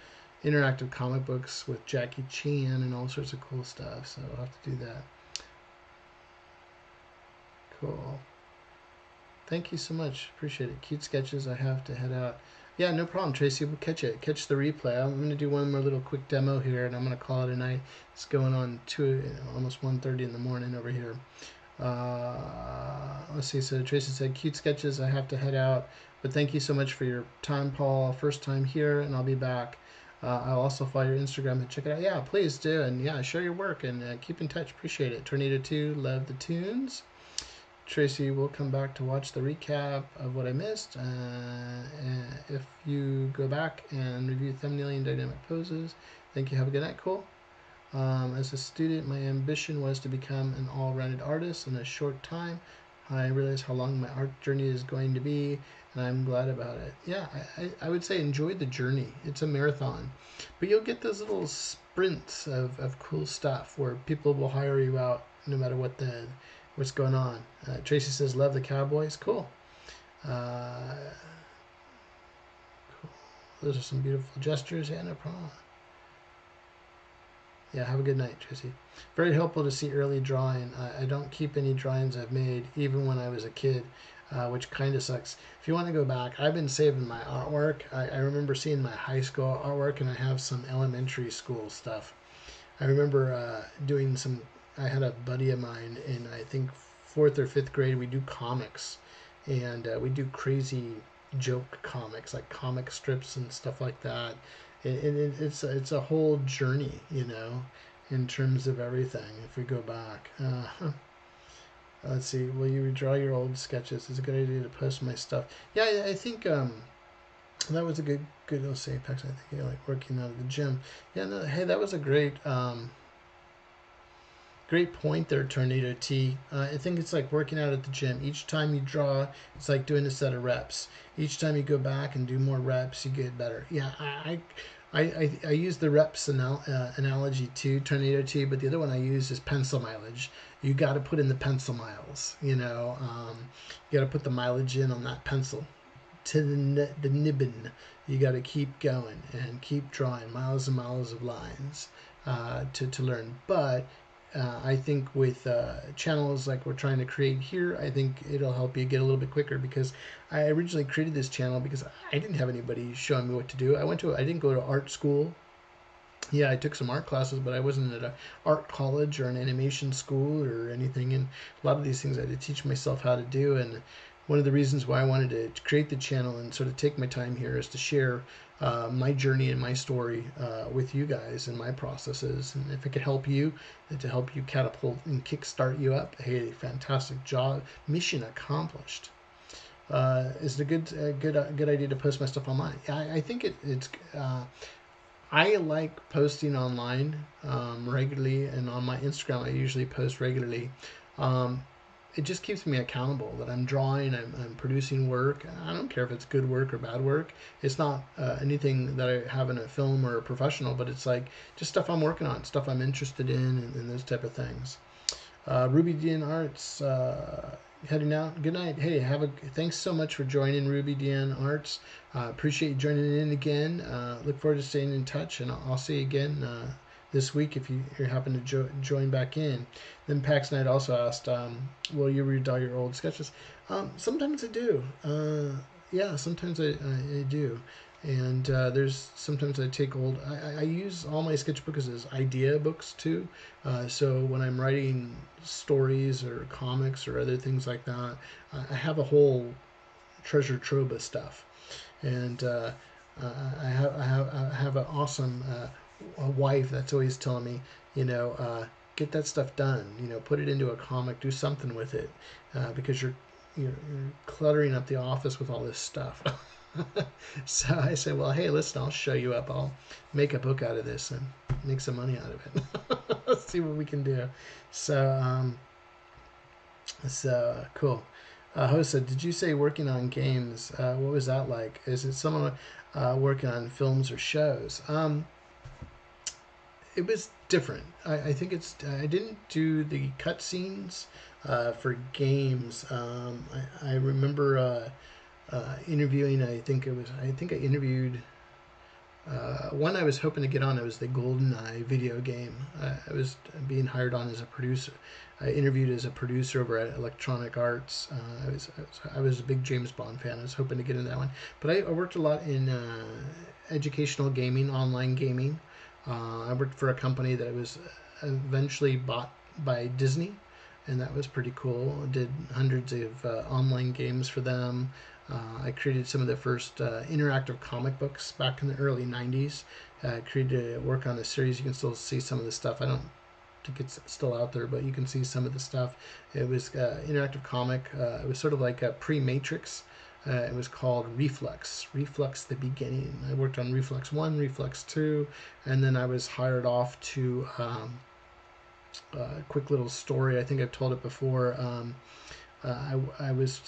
interactive comic books with Jackie Chan and all sorts of cool stuff. So I'll have to do that. Cool. Thank you so much. Appreciate it. Cute sketches. I have to head out. Yeah, no problem, Tracy. We'll catch it. Catch the replay. I'm going to do one more little quick demo here, and I'm going to call it a night. It's going on almost 1:30 in the morning over here. Let's see. So Tracy said, cute sketches. I have to head out. But thank you so much for your time, Paul. First time here, and I'll be back. I'll also follow your Instagram and check it out. Yeah, please do. And, yeah, share your work and keep in touch. Appreciate it. Tornado 2, love the tunes. Tracy will come back to watch the recap of what I missed. And if you go back and review thumbnail and dynamic poses, thank you. Have a good night. Cool. As a student, my ambition was to become an all-rounded artist in a short time. I realized how long my art journey is going to be, and I'm glad about it. Yeah, I would say enjoy the journey. It's a marathon. But you'll get those little sprints of cool stuff where people will hire you out no matter what the... What's going on? Tracy says, love the Cowboys. Cool. Cool. Those are some beautiful gestures. Yeah, no problem. Yeah, have a good night, Tracy. Very helpful to see early drawing. I don't keep any drawings I've made, even when I was a kid, which kind of sucks. If you want to go back, I've been saving my artwork. I remember seeing my high school artwork, and I have some elementary school stuff. I remember doing some... I had a buddy of mine in, I think, 4th or 5th grade. We do comics, and we do crazy joke comics, like comic strips and stuff like that. And it's a whole journey, you know, in terms of everything, if we go back. Let's see. Will you redraw your old sketches? It's a good idea to post my stuff. Yeah, I think... that was a good little save, actually. I think you know, like working out of the gym. Yeah, no, hey, that was a great... Great point there, Tornado T. I think it's like working out at the gym. Each time you draw, it's like doing a set of reps. Each time you go back and do more reps, you get better. Yeah, I use the reps analogy too, Tornado T, but the other one I use is pencil mileage. You got to put in the pencil miles, you know. You got to put the mileage in on that pencil. To the nibbin, you got to keep going and keep drawing miles and miles of lines to learn. But... I think with channels like we're trying to create here, I think it'll help you get a little bit quicker, because I originally created this channel because I didn't have anybody showing me what to do. I didn't go to art school. Yeah, I took some art classes, but I wasn't at an art college or an animation school or anything. And a lot of these things I had to teach myself how to do. And one of the reasons why I wanted to create the channel and sort of take my time here is to share my journey and my story with you guys and my processes, and if it could help you, and to help you catapult and kickstart you up, hey, fantastic job, mission accomplished. Is it a good idea to post my stuff online? I think it's I like posting online regularly, and on my Instagram I usually post regularly. It just keeps me accountable that I'm drawing, I'm producing work. I don't care if it's good work or bad work. It's not anything that I have in a film or a professional, but it's like just stuff I'm working on, stuff I'm interested in, and those type of things. Ruby DN Arts heading out. Good night. Hey, thanks so much for joining, Ruby DN Arts. Appreciate you joining in again. Look forward to staying in touch, and I'll see you again this week if you happen to join back in. Then Pax Knight also asked, will you read all your old sketches? Sometimes I do. Yeah, sometimes I do. And there's sometimes I take old, I use all my sketchbooks as idea books too. So when I'm writing stories or comics or other things like that, I have a whole treasure trove of stuff. And I have an awesome a wife that's always telling me, you know, get that stuff done, you know, put it into a comic, do something with it, because you're cluttering up the office with all this stuff. So I say, well, hey, listen, I'll show you up. I'll make a book out of this and make some money out of it. Let's see what we can do. So, cool. Hosa, did you say working on games? What was that like? Is it someone working on films or shows? It was different. I think it's, I didn't do the cutscenes for games. I remember interviewing, I interviewed one I was hoping to get on. It was the GoldenEye video game. I was being hired on as a producer. I interviewed as a producer over at Electronic Arts. I was a big James Bond fan. I was hoping to get into that one. But I worked a lot in educational gaming, online gaming. I worked for a company that was eventually bought by Disney, and that was pretty cool. I did hundreds of online games for them. I created some of the first interactive comic books back in the early 90s. I created work on a series. You can still see some of the stuff. I don't think it's still out there, but you can see some of the stuff. It was interactive comic. It was sort of like a pre-Matrix. It was called Reflex, Reflex the Beginning. I worked on Reflex 1, Reflex 2, and then I was hired off to a quick little story. I think I've told it before. I was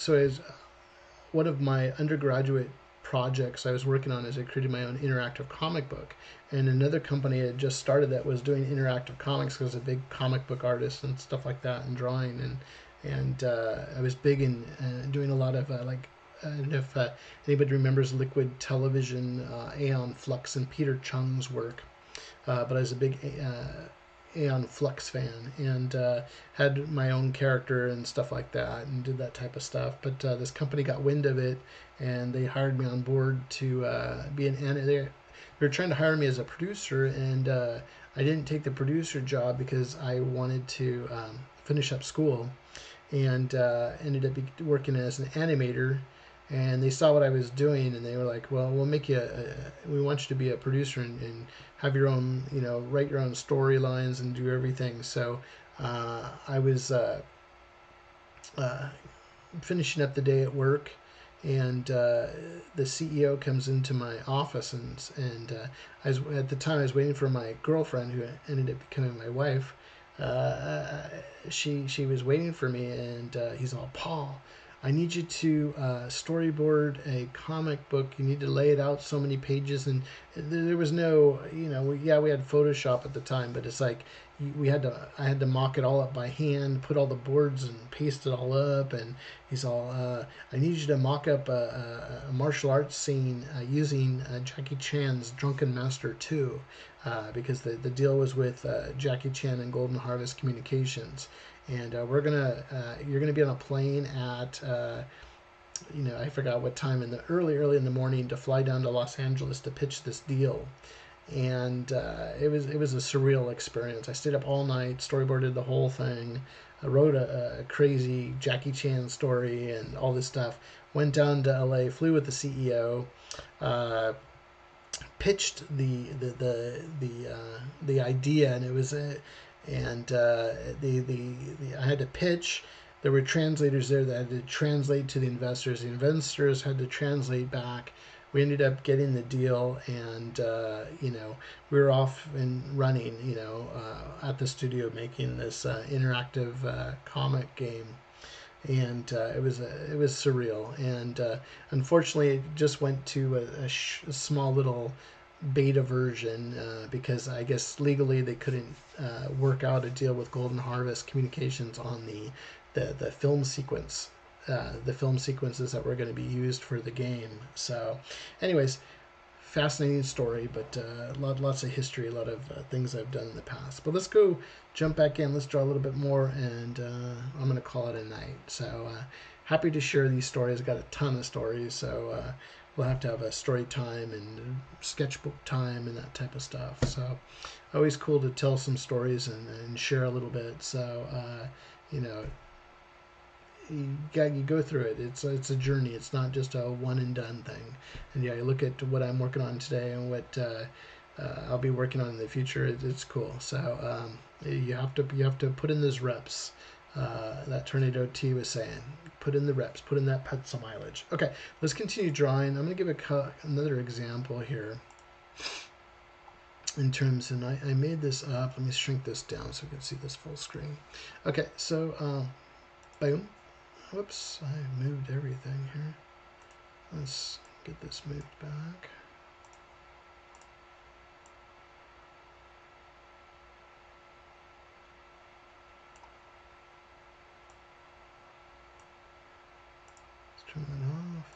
one of my undergraduate projects I was working on is I created my own interactive comic book. And another company had just started that was doing interactive comics because I was a big comic book artist and stuff like that and drawing. And I was big in doing a lot of like, I don't know if anybody remembers Liquid Television, Aeon Flux, and Peter Chung's work. But I was a big Aeon Flux fan, and had my own character and stuff like that, and did that type of stuff. But this company got wind of it, and they hired me on board to be an animator. They were trying to hire me as a producer, and I didn't take the producer job because I wanted to finish up school, and ended up working as an animator. And they saw what I was doing, and they were like, "Well, we'll make you. We want you to be a producer and have your own, you know, write your own storylines and do everything." So I was finishing up the day at work, and the CEO comes into my office, and I was, at the time I was waiting for my girlfriend, who ended up becoming my wife. She was waiting for me, and he's all, "Paul, I need you to storyboard a comic book. You need to lay it out so many pages." And there was no, you know, yeah, we had Photoshop at the time, but it's like I had to mock it all up by hand, put all the boards and paste it all up. And he's all, I need you to mock up a martial arts scene using Jackie Chan's Drunken Master 2, because the deal was with Jackie Chan and Golden Harvest Communications. And you're gonna be on a plane at, you know, I forgot what time, in the early in the morning, to fly down to Los Angeles to pitch this deal. And it was a surreal experience. I stayed up all night, storyboarded the whole thing. I wrote a crazy Jackie Chan story and all this stuff. Went down to LA, flew with the CEO, pitched the idea, and it was. And I had to pitch, There were translators there that had to translate to the investors. The investors had to translate back. We ended up getting the deal, and you know, we were off and running, you know, at the studio making this interactive comic game, and it was surreal. And unfortunately, it just went to a small little beta version because I guess legally they couldn't work out a deal with Golden Harvest Communications on the film sequence. The film sequences that were going to be used for the game. So anyways, fascinating story, but lots of history, a lot of things I've done in the past. But let's go jump back in, let's draw a little bit more, and I'm going to call it a night. So happy to share these stories. I've got a ton of stories, so we'll have to have a story time and sketchbook time and that type of stuff. So always cool to tell some stories and share a little bit. So you know, you go through it. It's a journey. It's not just a one and done thing. And yeah, you look at what I'm working on today and what I'll be working on in the future. It's cool. So you have to put in those reps. That Tornado T was saying, put in the reps, put in that pencil mileage. Okay, let's continue drawing. I'm gonna give another example here. In terms, and I made this up. Let me shrink this down so we can see this full screen. Okay, so boom. Whoops, I moved everything here. Let's get this moved back. Let's turn that off.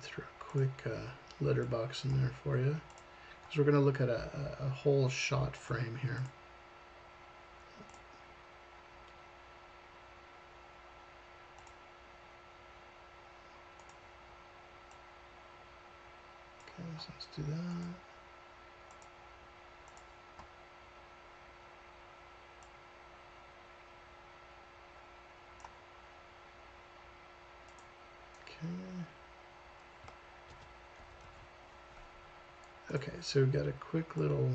Throw a quick letterbox in there for you, because we're going to look at a whole shot frame here. Okay, so let's do that. Okay, so we've got a quick little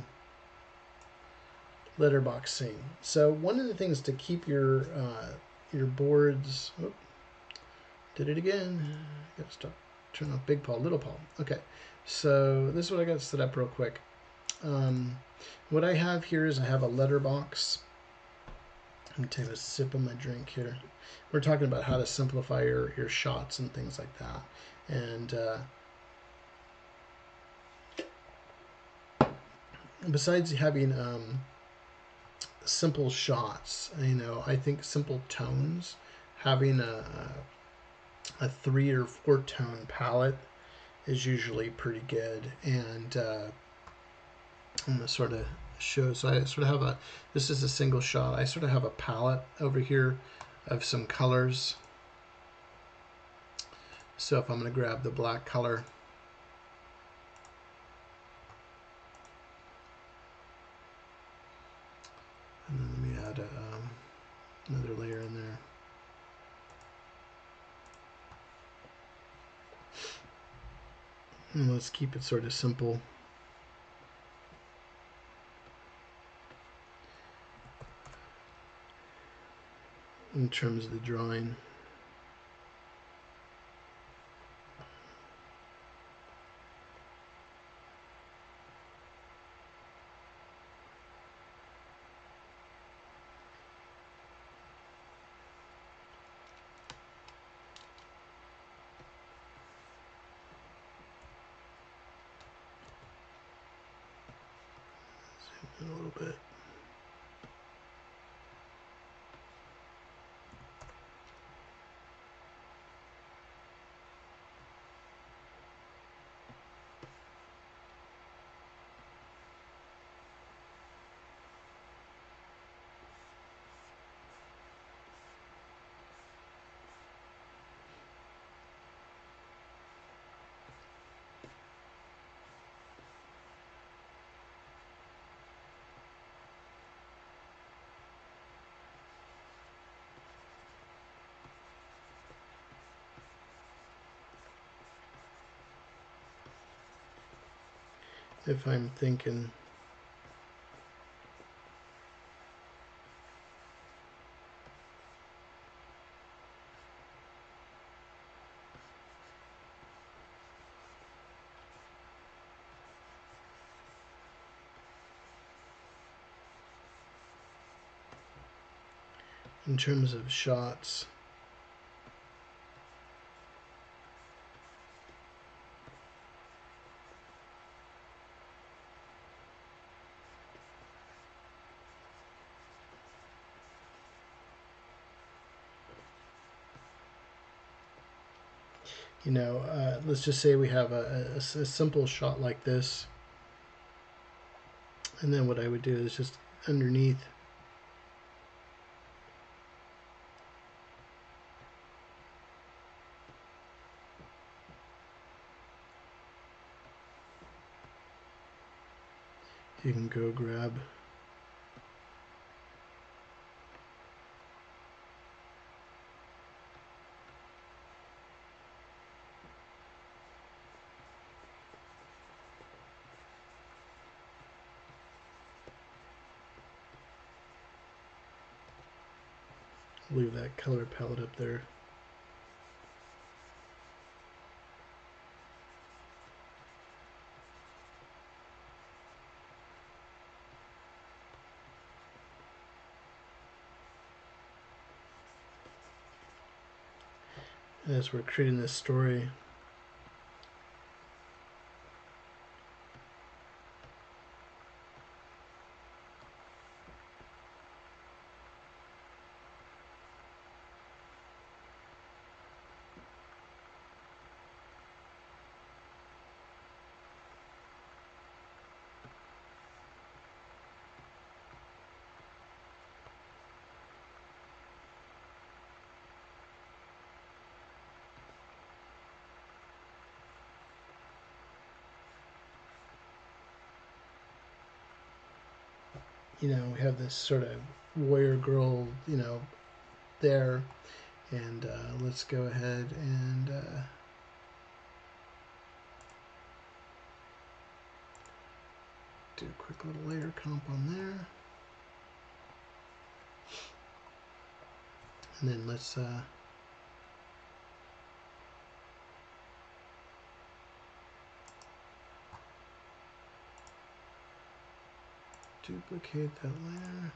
letterbox scene. So one of the things to keep your boards, oh, did it again. I gotta stop. Turn off Big Paul, Little Paul. Okay, so this is what I got set up real quick. What I have here is I have a letterbox. Let me take a sip of my drink here. We're talking about how to simplify your shots and things like that, and. Besides having simple shots, you know, I think simple tones, having a 3 or 4 tone palette is usually pretty good. And I'm gonna sort of show. So I sort of have a. This is a single shot. I sort of have a palette over here of some colors. So if I'm gonna grab the black color. Another layer in there. And let's keep it sort of simple. In terms of the drawing. if I'm thinking. In terms of shots, you know, let's just say we have a simple shot like this, and then what I would do is just underneath you can go grab leave that color palette up there. As we're creating this story, you know, we have this sort of warrior girl, you know, there, and let's go ahead and do a quick little layer comp on there, and then let's duplicate that layer.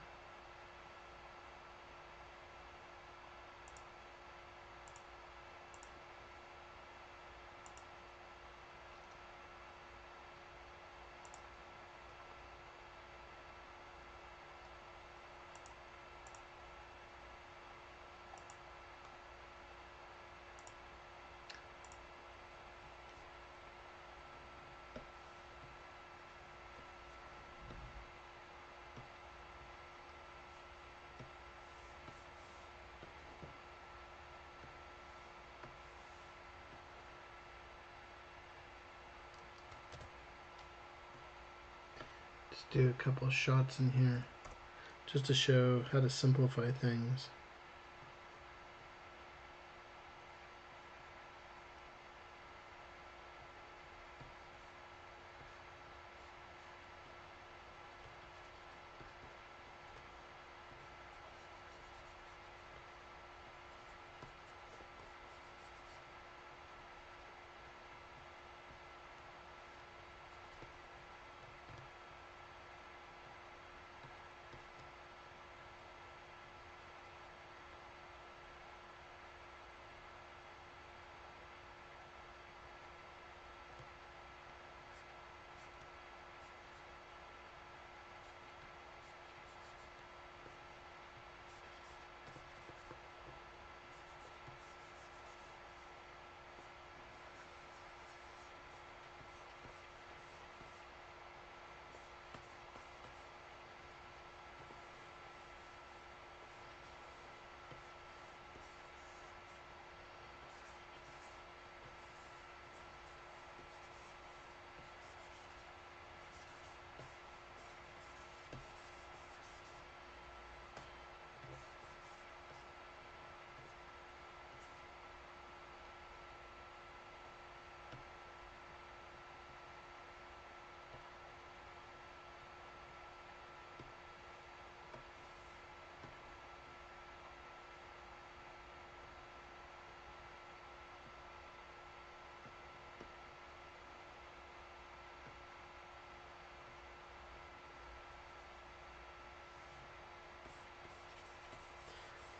Do a couple of shots in here just to show how to simplify things.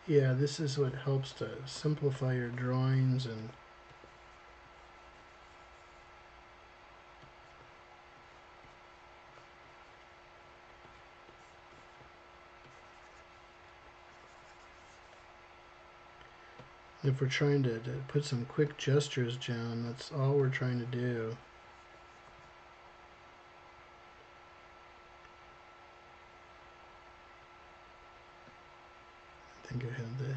Yeah, this is what helps to simplify your drawings and if we're trying to put some quick gestures down, that's all we're trying to do. I think I had the...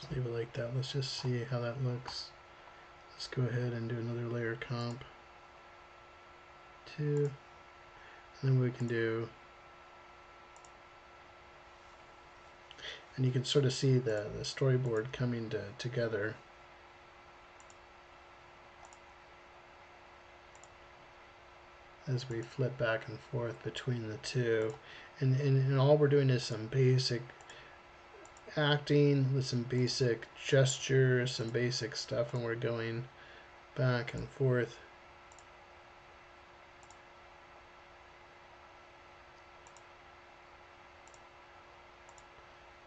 Let's leave it like that. Let's just see how that looks. Let's go ahead and do another layer comp. 2. And then we can do... And you can sort of see the storyboard coming together. As we flip back and forth between the two. And all we're doing is some basic acting with some basic gestures, some basic stuff, and we're going back and forth.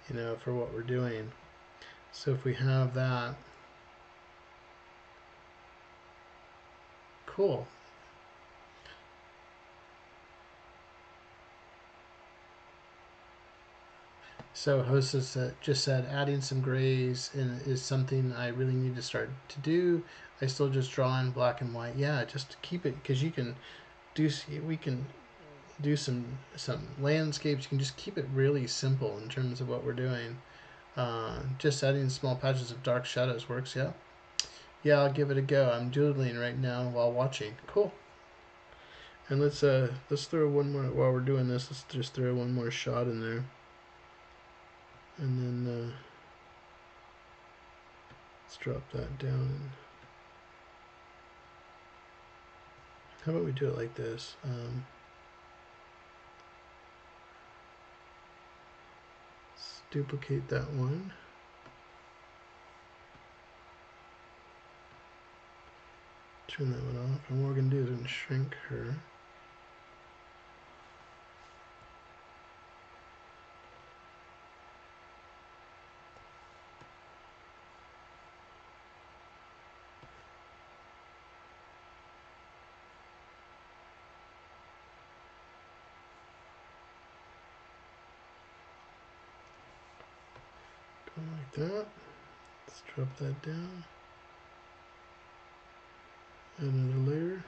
You know, for what we're doing. So if we have that, cool. So Hostess just said, adding some grays is something I really need to start to do. I still just draw in black and white. Yeah, just keep it, because you can do, we can do some landscapes. You can just keep it really simple in terms of what we're doing. Just adding small patches of dark shadows works, yeah? Yeah, I'll give it a go. I'm doodling right now while watching. Cool. And let's throw one more, while we're doing this, let's just throw one more shot in there. And then let's drop that down. How about we do it like this? Let's duplicate that one. Turn that one off. And what we're going to do is we're going to shrink her. That. Let's drop that down. Add another layer.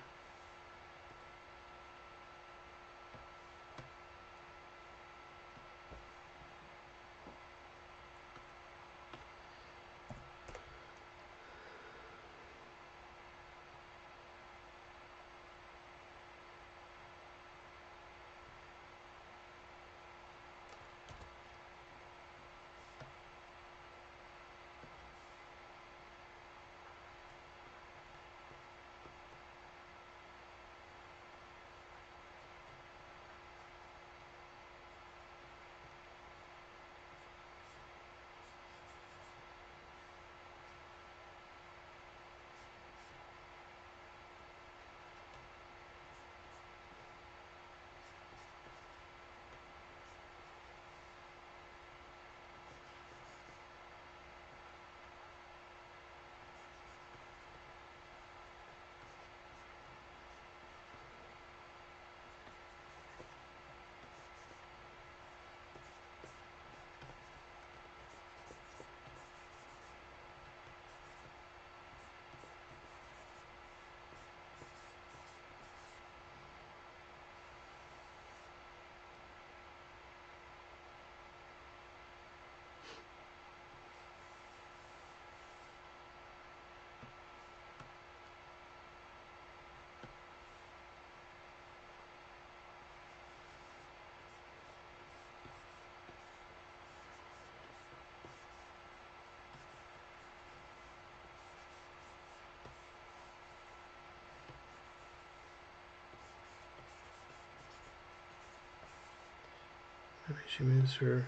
Maybe she moves her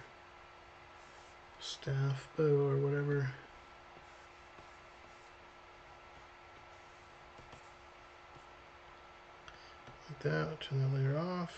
staff bow or whatever. Like that, turn that layer off.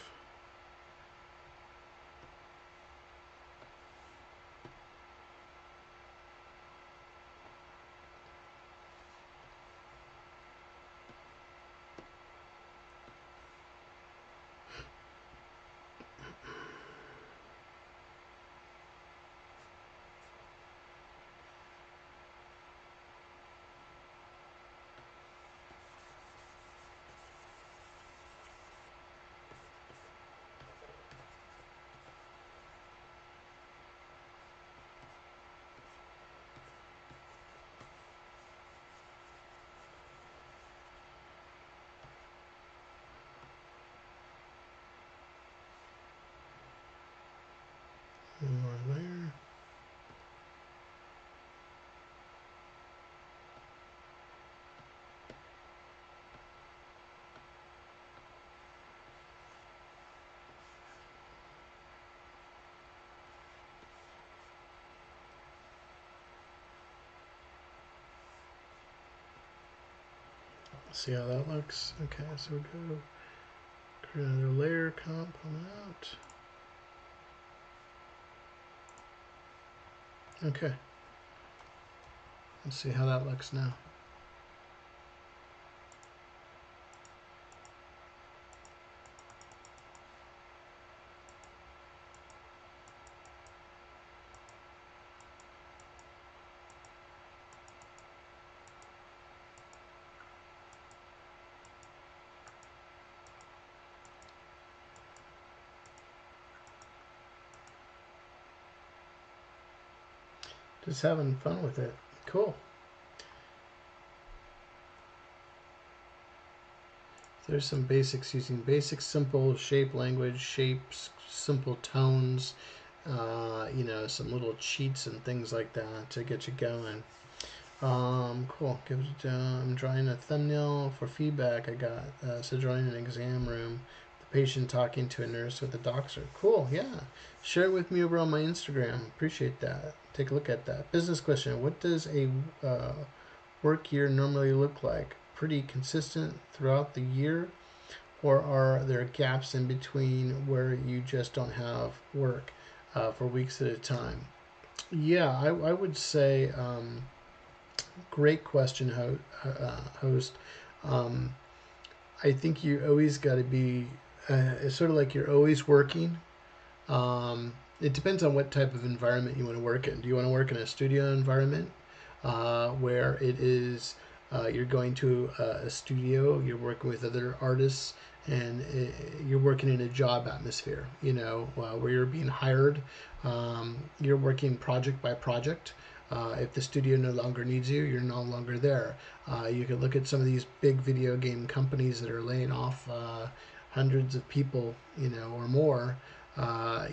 One more layer. Let's see how that looks. Okay, so we go create another layer comp on that. Okay, let's see how that looks now. Just having fun with it. Cool. There's some basics using basic, simple shape language, shapes, simple tones, you know, some little cheats and things like that to get you going. Cool. Give it a, I'm drawing a thumbnail for feedback I got. So drawing an exam room. Patient talking to a nurse with a doctor. Cool, yeah. Share it with me over on my Instagram. Appreciate that. Take a look at that. Business question. What does a work year normally look like? Pretty consistent throughout the year? Or are there gaps in between where you just don't have work for weeks at a time? Yeah, I would say great question, host. I think you always got to be it's sort of like you're always working. It depends on what type of environment you want to work in. Do you want to work in a studio environment where it is you're going to a studio, you're working with other artists, and you're working in a job atmosphere, you know, where you're being hired, you're working project by project. If the studio no longer needs you, you're no longer there. You can look at some of these big video game companies that are laying off hundreds of people, you know, or more,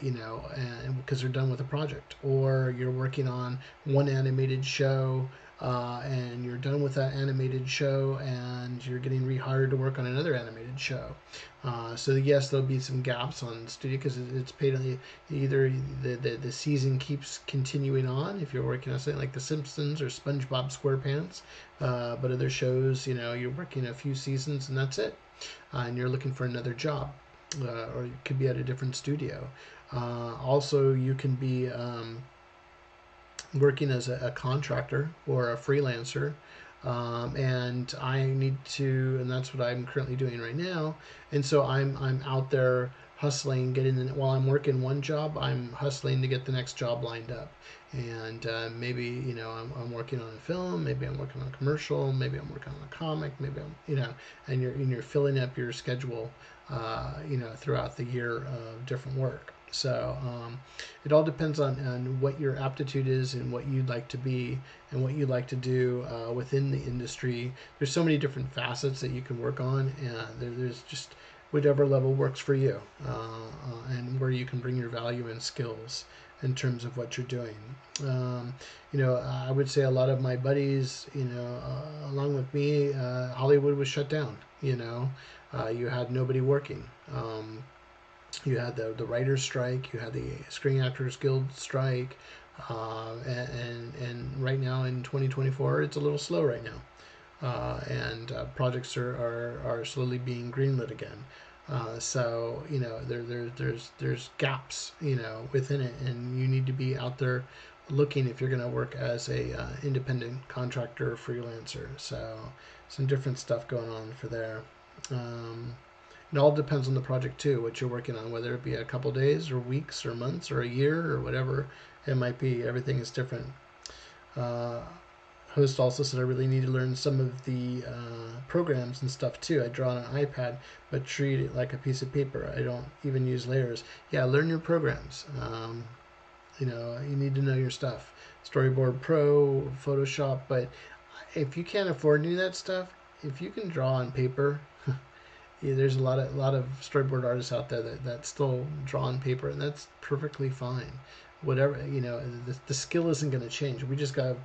you know, and because they're done with a project, or you're working on one animated show and you're done with that animated show and you're getting rehired to work on another animated show. So yes, there'll be some gaps on studio because it's paid on the, either the season keeps continuing on if you're working on something like The Simpsons or SpongeBob SquarePants, but other shows, you know, you're working a few seasons and that's it, and you're looking for another job, or it could be at a different studio. Also, you can be working as a contractor or a freelancer, and I need to, and that's what I'm currently doing right now. And so I'm out there hustling, getting the, while I'm working one job, I'm hustling to get the next job lined up. And maybe, you know, I'm working on a film, maybe I'm working on a commercial, maybe I'm working on a comic, maybe I'm, you know, and you're filling up your schedule, you know, throughout the year of different work. So it all depends on what your aptitude is and what you'd like to be and what you'd like to do within the industry. There's so many different facets that you can work on, and there's just whatever level works for you and where you can bring your value and skills in terms of what you're doing. You know, I would say a lot of my buddies, you know, along with me, Hollywood was shut down, you know, you had nobody working. You had the writer's strike, you had the Screen Actors Guild strike, and right now in 2024 it's a little slow right now, and projects are slowly being greenlit again. So you know there's gaps within it, and you need to be out there looking if you're going to work as a independent contractor or freelancer. So some different stuff going on for there. It all depends on the project too, what you're working on, whether it be a couple days or weeks or months or a year or whatever it might be. Everything is different. Host also said I really need to learn some of the programs and stuff too. I draw on an iPad but treat it like a piece of paper. I don't even use layers. Yeah, learn your programs. You need to know your stuff. Storyboard Pro, Photoshop, but if you can't afford to do that stuff, if you can draw on paper, yeah, there's a lot of storyboard artists out there that still draw on paper, and that's perfectly fine. Whatever, the skill isn't going to change. We just got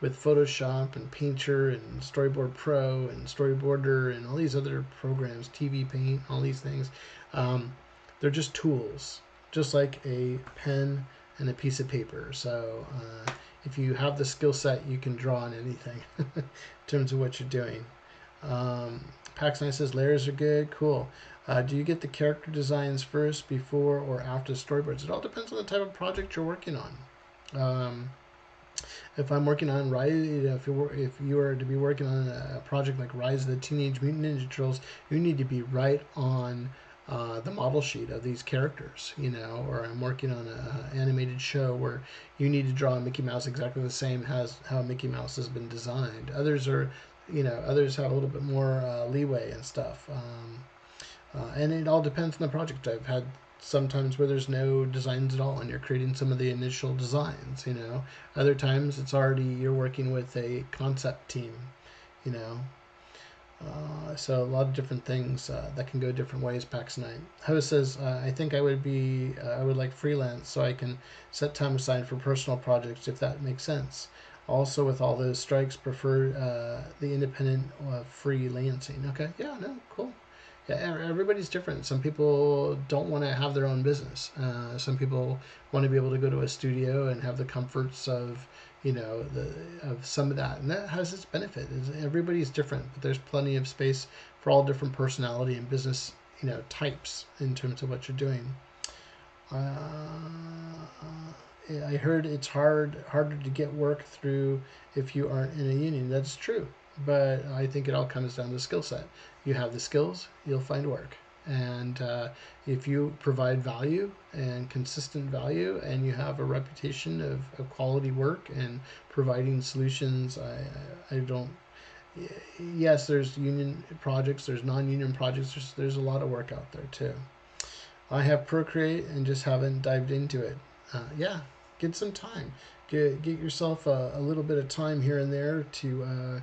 with Photoshop and Painter and Storyboard Pro and Storyboarder and all these other programs, TV Paint, all these things. They're just tools, just like a pen and a piece of paper. So if you have the skill set, you can draw on anything in terms of what you're doing. Paxnight says layers are good. Cool. Do you get the character designs first before or after storyboards? It all depends on the type of project you're working on. If I'm working on Rise, if you were to be working on a project like Rise of the Teenage Mutant Ninja Turtles, you need to be right on the model sheet of these characters, or I'm working on an animated show where you need to draw Mickey Mouse exactly the same as how Mickey Mouse has been designed. Others are, others have a little bit more leeway and stuff. And it all depends on the project. I've had sometimes where there's no designs at all and you're creating some of the initial designs, Other times it's already, you're working with a concept team, So a lot of different things that can go different ways. Paxnight. Host says, I think I would like freelance so I can set time aside for personal projects if that makes sense. Also with all those strikes, prefer the independent freelancing. Okay, yeah, no, cool. Yeah, everybody's different. Some people don't want to have their own business. Some people want to be able to go to a studio and have the comforts of, of some of that. And that has its benefit. Everybody's different, but there's plenty of space for all different personality and business, types in terms of what you're doing. I heard it's harder to get work through if you aren't in a union. That's true. But I think it all comes down to skill set. You have the skills, you'll find work. And if you provide value and consistent value and you have a reputation of quality work and providing solutions, I don't, yes, there's union projects, there's non-union projects, there's a lot of work out there too. I have Procreate and just haven't dived into it. Yeah, get some time. Get yourself a little bit of time here and there to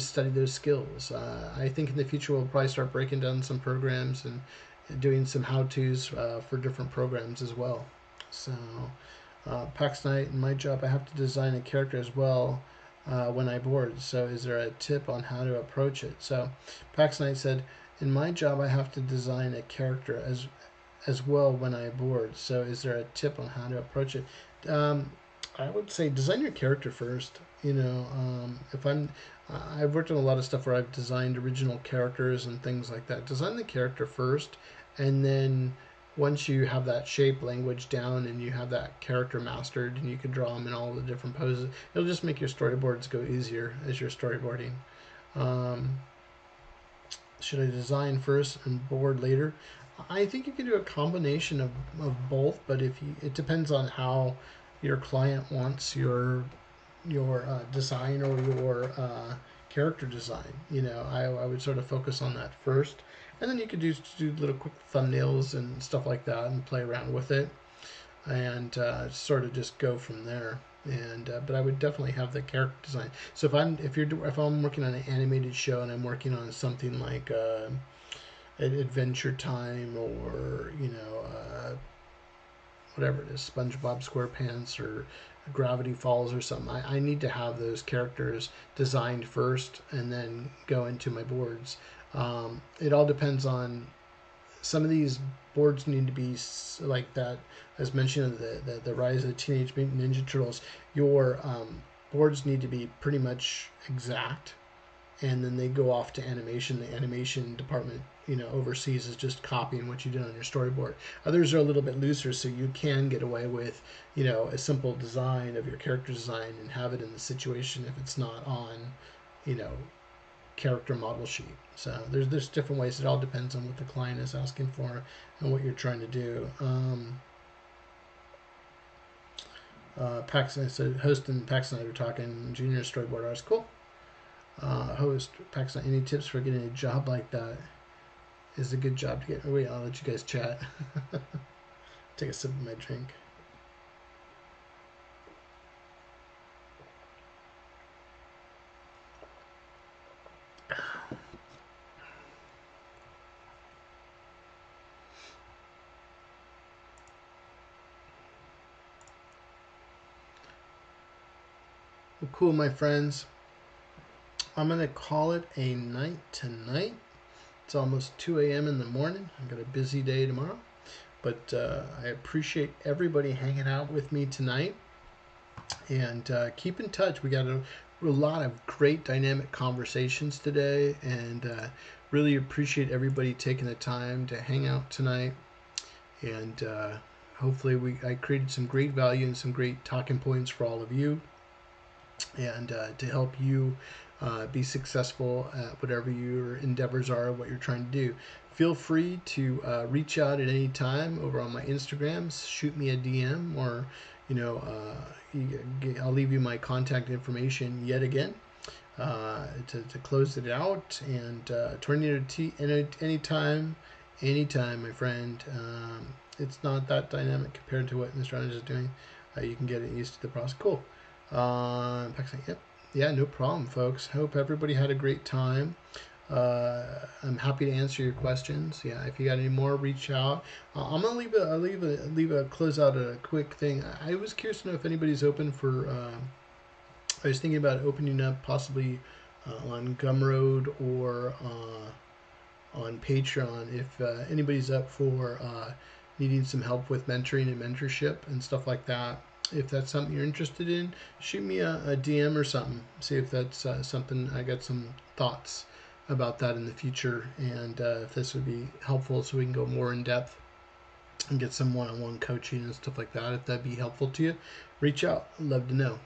study those skills. I think in the future we'll probably start breaking down some programs and doing some how-tos for different programs as well. So Paxnight, in my job I have to design a character as well when I board. So is there a tip on how to approach it? So Paxnight said, in my job I have to design a character as well when I board. So is there a tip on how to approach it? I would say design your character first. I've worked on a lot of stuff where I've designed original characters and things like that. Design the character first, and then once you have that shape language down and you have that character mastered and you can draw them in all the different poses, it'll just make your storyboards go easier as you're storyboarding. Should I design first and board later? I think you can do a combination of both, but it depends on how your client wants your design or your character design. I would sort of focus on that first, and then you could do little quick thumbnails and stuff like that and play around with it and sort of just go from there. And but I would definitely have the character design. So if I'm working on an animated show and I'm working on something like Adventure Time or whatever it is, SpongeBob SquarePants or Gravity Falls or something, I need to have those characters designed first and then go into my boards. It all depends on some of these boards need to be like that, as mentioned in the Rise of the Teenage Mutant Ninja Turtles. Your boards need to be pretty much exact, and then they go off to animation. The animation department, you know, overseas is just copying what you did on your storyboard. Others are a little bit looser, so you can get away with, you know, a simple design of your character design and have it in the situation if it's not on, you know, character model sheet. So there's different ways. It all depends on what the client is asking for and what you're trying to do. Paxton, so host and Paxton are talking junior storyboard artist. Cool. Host Paxton, any tips for getting a job like that? Is a good job to get. Oh, wait, I'll let you guys chat. Take a sip of my drink. Well, cool, my friends. I'm going to call it a night tonight. It's almost 2 a.m. in the morning. I've got a busy day tomorrow. But I appreciate everybody hanging out with me tonight. And keep in touch. We got a lot of great dynamic conversations today. And really appreciate everybody taking the time to hang out tonight. And hopefully I created some great value and some great talking points for all of you. And to help you be successful at whatever your endeavors are, what you're trying to do. Feel free to reach out at any time over on my Instagram. Shoot me a DM, or, you know, I'll leave you my contact information yet again to close it out. And Tornado T, anytime, my friend. It's not that dynamic compared to what Mr. Anders is doing. You can get it used to the process. Cool. Yep. Yeah, no problem, folks. Hope everybody had a great time. I'm happy to answer your questions. Yeah, if you got any more, reach out. I'm gonna close out a quick thing. I was curious to know if anybody's open for. I was thinking about opening up possibly on Gumroad or on Patreon. If anybody's up for needing some help with mentoring and mentorship and stuff like that. If that's something you're interested in, shoot me a DM or something. See if that's something. I got some thoughts about that in the future, and if this would be helpful, so we can go more in depth and get some one-on-one coaching and stuff like that. If that'd be helpful to you, reach out. I'd love to know.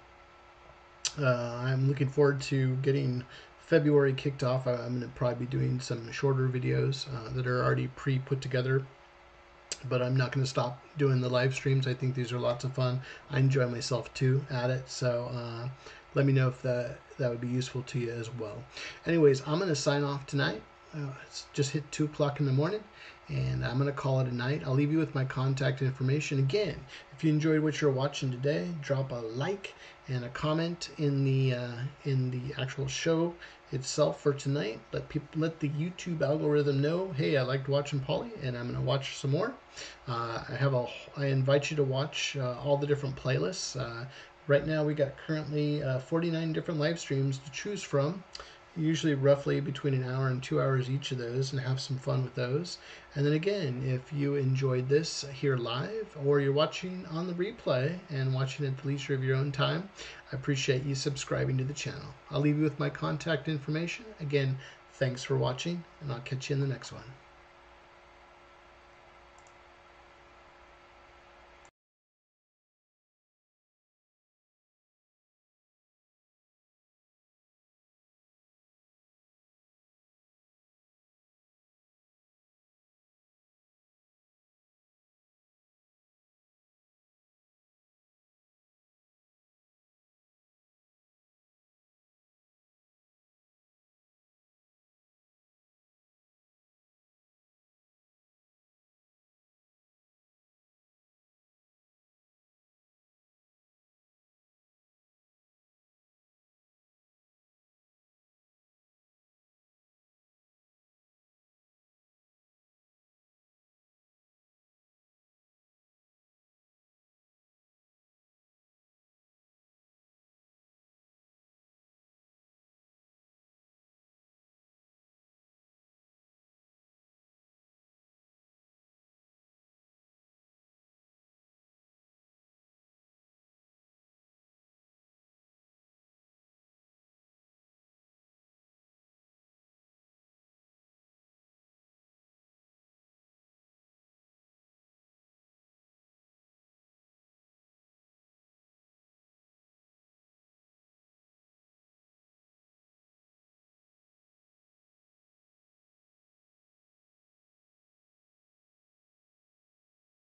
I'm looking forward to getting February kicked off. I'm going to probably be doing some shorter videos that are already pre-put together. But I'm not going to stop doing the live streams. I think these are lots of fun. I enjoy myself too at it. So let me know if that would be useful to you as well. Anyways, I'm going to sign off tonight. It's just hit 2 o'clock in the morning. And I'm going to call it a night. I'll leave you with my contact information. Again, if you enjoyed what you're watching today, drop a like and a comment in the actual show itself for tonight. Let the YouTube algorithm know, hey, I liked watching Polly, and I'm going to watch some more. I invite you to watch all the different playlists. Right now, we got currently 49 different live streams to choose from. Usually roughly between an hour and 2 hours each of those, and have some fun with those. And then again, if you enjoyed this here live, or you're watching on the replay and watching at the leisure of your own time, I appreciate you subscribing to the channel. I'll leave you with my contact information. Again, thanks for watching, and I'll catch you in the next one.